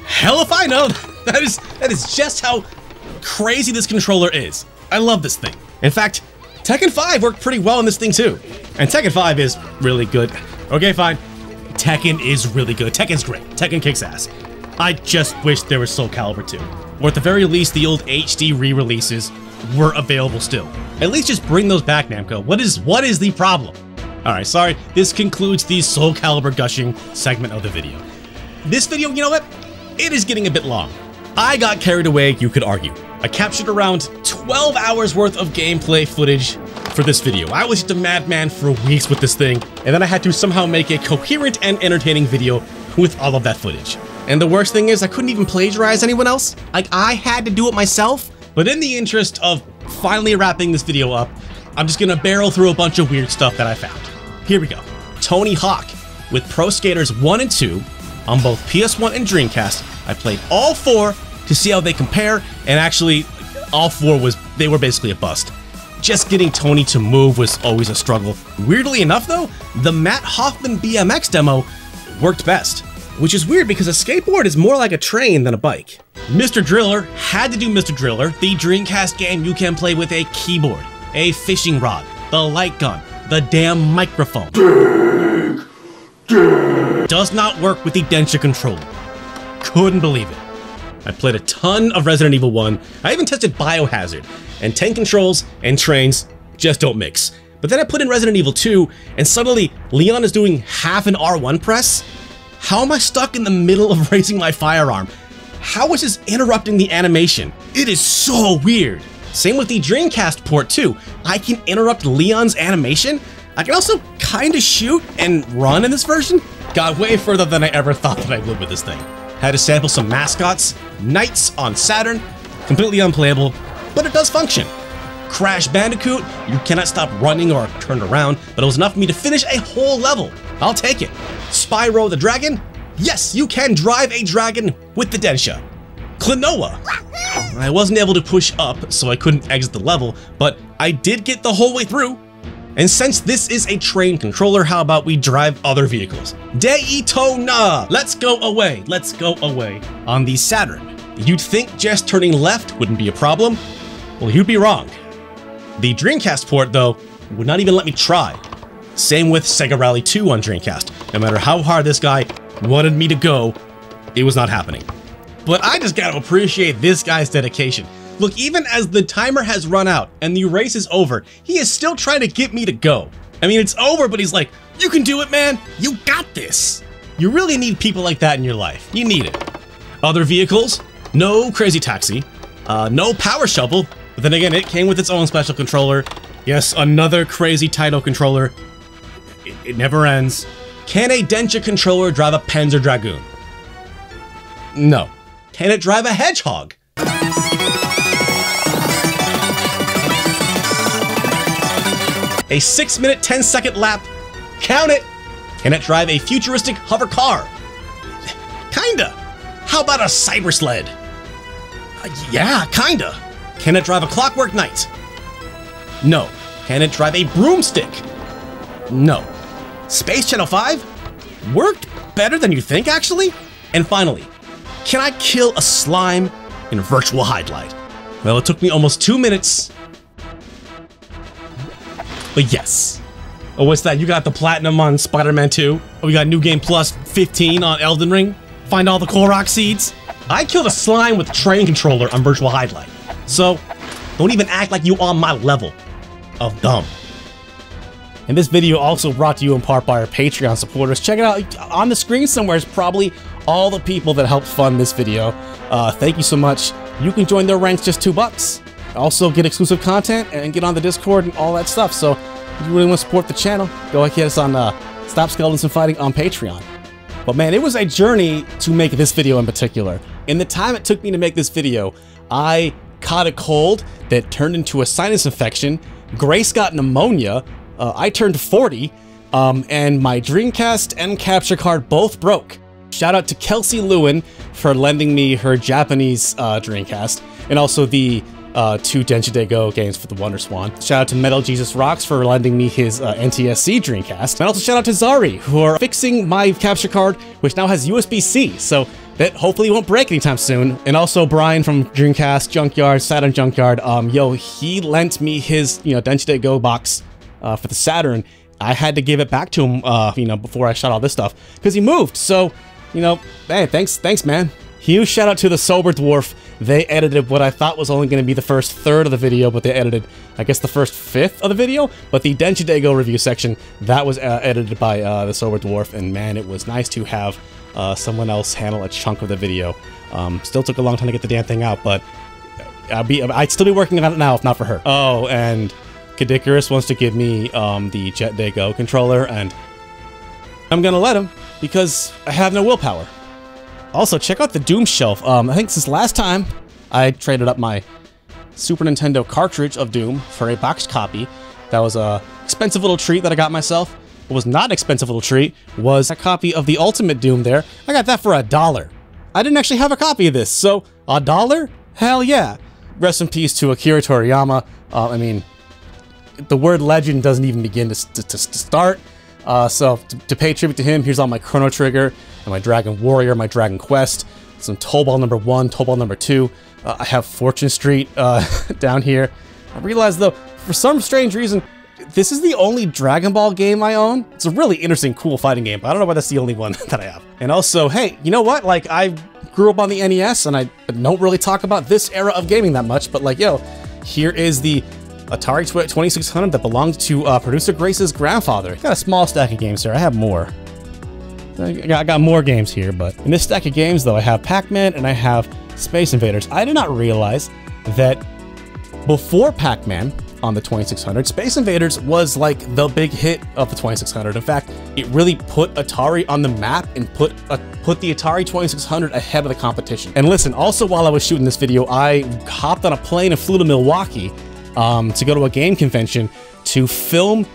Hell if I know. That is, that is just how crazy this controller is. I love this thing. In fact, Tekken five worked pretty well in this thing too. And Tekken five is really good. Okay, fine. Tekken is really good. Tekken's great. Tekken kicks ass. I just wish there was Soul Calibur two. Or at the very least, the old H D re-releases were available still. At least just bring those back, Namco. What is, what is the problem? Alright, sorry. This concludes the Soul Calibur gushing segment of the video. This video, you know what? It is getting a bit long. I got carried away, you could argue. I captured around twelve hours worth of gameplay footage for this video. I was just a madman for weeks with this thing, and then I had to somehow make a coherent and entertaining video with all of that footage. And the worst thing is I couldn't even plagiarize anyone else. Like, I had to do it myself. But in the interest of finally wrapping this video up, I'm just gonna barrel through a bunch of weird stuff that I found. Here we go. Tony Hawk with Pro Skaters one and two on both P S one and Dreamcast. I played all four to see how they compare, and actually all four was, they were basically a bust. Just getting Tony to move was always a struggle. Weirdly enough though, the Matt Hoffman B M X demo worked best, which is weird because a skateboard is more like a train than a bike. Mister Driller had to do Mister Driller, the Dreamcast game you can play with a keyboard, a fishing rod, the light gun, the damn microphone. Dig, dig. Does not work with the Densha controller. Couldn't believe it. I played a ton of Resident Evil one, I even tested Biohazard, and tank controls and trains just don't mix. But then I put in Resident Evil two, and suddenly Leon is doing half an R one press? How am I stuck in the middle of raising my firearm? How is this interrupting the animation? It is so weird. Same with the Dreamcast port too. I can interrupt Leon's animation. I can also kinda shoot and run in this version. Got way further than I ever thought that I would with this thing. Had to sample some mascots, Knights on Saturn, completely unplayable, but it does function. Crash Bandicoot, you cannot stop running or turn around, but it was enough for me to finish a whole level. I'll take it. Spyro the Dragon, yes, you can drive a dragon with the Densha. Klonoa, I wasn't able to push up, so I couldn't exit the level, but I did get the whole way through. And since this is a train controller, how about we drive other vehicles? Daytona! Let's go away, let's go away. On the Saturn, you'd think just turning left wouldn't be a problem. Well, you'd be wrong. The Dreamcast port, though, would not even let me try. Same with Sega Rally two on Dreamcast. No matter how hard this guy wanted me to go, it was not happening. But I just gotta appreciate this guy's dedication. Look, even as the timer has run out and the race is over, he is still trying to get me to go. I mean, it's over, but he's like, you can do it, man. You got this. You really need people like that in your life. You need it. Other vehicles, no Crazy Taxi, uh, no Power Shovel. But then again, it came with its own special controller. Yes, another crazy title controller. It, it never ends. Can a Densha controller drive a Panzer Dragoon? No. Can it drive a hedgehog? A six minute, ten second lap, count it. Can it drive a futuristic hover car? Kinda. How about a cyber sled? Uh, yeah, kinda. Can it drive a Clockwork Knight? No. Can it drive a broomstick? No. Space Channel five? Worked better than you think, actually. And finally, can I kill a slime in Virtual Hydlide? Well, it took me almost two minutes. But yes. Oh, what's that? You got the platinum on Spider-Man two. Oh, we got New Game Plus fifteen on Elden Ring. Find all the Korok seeds. I killed a slime with a train controller on Virtual Hydlide. So, don't even act like you on my level of dumb. And this video also brought to you in part by our Patreon supporters. Check it out. On the screen somewhere is probably all the people that helped fund this video. Uh, thank you so much. You can join their ranks just two bucks. Also get exclusive content and get on the Discord and all that stuff. So if you really want to support the channel, go ahead and get us on uh, Stop Skeletons From Fighting on Patreon. But man, it was a journey to make this video in particular. In the time it took me to make this video, I caught a cold that turned into a sinus infection. Grace got pneumonia. Uh, I turned forty, um, and my Dreamcast and capture card both broke. Shout out to Kelsey Lewin for lending me her Japanese uh, Dreamcast, and also the uh, two Densha de Go! Games for the Wonder Swan. Shout out to Metal Jesus Rocks for lending me his uh, N T S C Dreamcast. And also shout out to Zari, who are fixing my capture card, which now has U S B C, so that hopefully won't break anytime soon. And also Brian from Dreamcast Junkyard, Saturn Junkyard, um, yo, he lent me his, you know, Densha de Go! Box uh, for the Saturn. I had to give it back to him, uh, you know, before I shot all this stuff, because he moved. So, you know, hey, thanks, thanks, man. Huge shout out to the SoberDwarf. They edited what I thought was only going to be the first third of the video, but they edited, I guess, the first fifth of the video. But the Densha de Go! Review section, that was uh, edited by uh, the SoberDwarf, and man, it was nice to have uh, someone else handle a chunk of the video. Um, still took a long time to get the damn thing out, but I'd, be, I'd still be working on it now if not for her. Oh, and Kadikarus wants to give me um, the Jet de Go! Controller, and I'm gonna let him because I have no willpower. Also, check out the Doom shelf. Um, I think since last time, I traded up my Super Nintendo cartridge of Doom for a boxed copy. That was a expensive little treat that I got myself. What was not an expensive little treat was a copy of the Ultimate Doom there. I got that for a dollar. I didn't actually have a copy of this, so a dollar? Hell yeah. Rest in peace to Akira Toriyama. Uh, I mean, the word legend doesn't even begin to, to, to start. Uh, so to, to pay tribute to him, here's all my Chrono Trigger and my Dragon Warrior, my Dragon Quest, some Toll Ball number one, Toll Ball number two. Uh, I have Fortune Street uh, down here. I realized though, for some strange reason, this is the only Dragon Ball game I own. It's a really interesting, cool fighting game, but I don't know why that's the only one that I have. And also, hey, you know what? Like, I grew up on the N E S, and I don't really talk about this era of gaming that much, but like, yo, here is the Atari twenty-six hundred that belonged to uh, producer Grace's grandfather. I got a small stack of games here. I have more. I got, I got more games here, but in this stack of games, though, I have Pac-Man and I have Space Invaders. I did not realize that before Pac-Man on the twenty-six hundred, Space Invaders was like the big hit of the twenty-six hundred. In fact, it really put Atari on the map and put a, put the Atari twenty-six hundred ahead of the competition. And listen, also while I was shooting this video, I hopped on a plane and flew to Milwaukee Um, to go to a game convention to film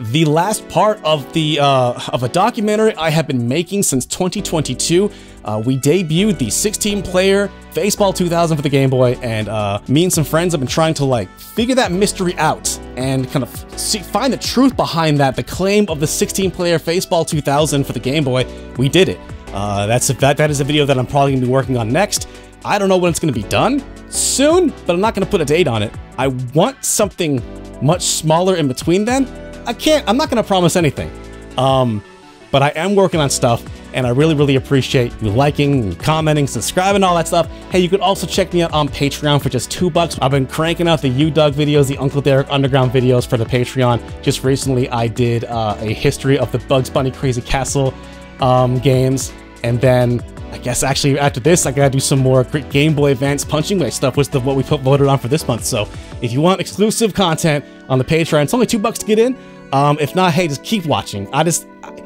the last part of the uh, of a documentary I have been making since twenty twenty-two. Uh, we debuted the sixteen player Baseball two thousand for the Game Boy, and uh, me and some friends have been trying to like figure that mystery out and kind of see, find the truth behind that. The claim of the sixteen player Baseball two thousand for the Game Boy, we did it. Uh, that's a, that that is a video that I'm probably gonna be working on next. I don't know when it's gonna be done. Soon, but I'm not going to put a date on it. I want something much smaller in between then. I can't, I'm not going to promise anything. Um, but I am working on stuff, and I really, really appreciate you liking, commenting, subscribing, all that stuff. Hey, you can also check me out on Patreon for just two bucks. I've been cranking out the U-Dug videos, the Uncle Derek Underground videos for the Patreon. Just recently, I did uh, a history of the Bugs Bunny Crazy Castle um, games, and then I guess actually after this, I gotta do some more Game Boy Advance Punching Way stuff, which is what we put, voted on for this month. So if you want exclusive content on the Patreon, it's only two bucks to get in. Um, if not, hey, just keep watching. I just, I,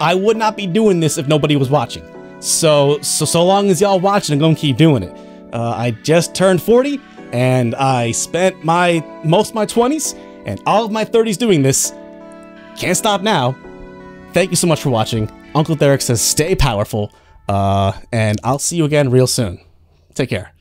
I would not be doing this if nobody was watching. So, so, so long as y'all watching, I'm gonna keep doing it. Uh, I just turned forty, and I spent my, most of my twenties and all of my thirties doing this. Can't stop now. Thank you so much for watching. Uncle Derek says, stay powerful. Uh, and I'll see you again real soon. Take care.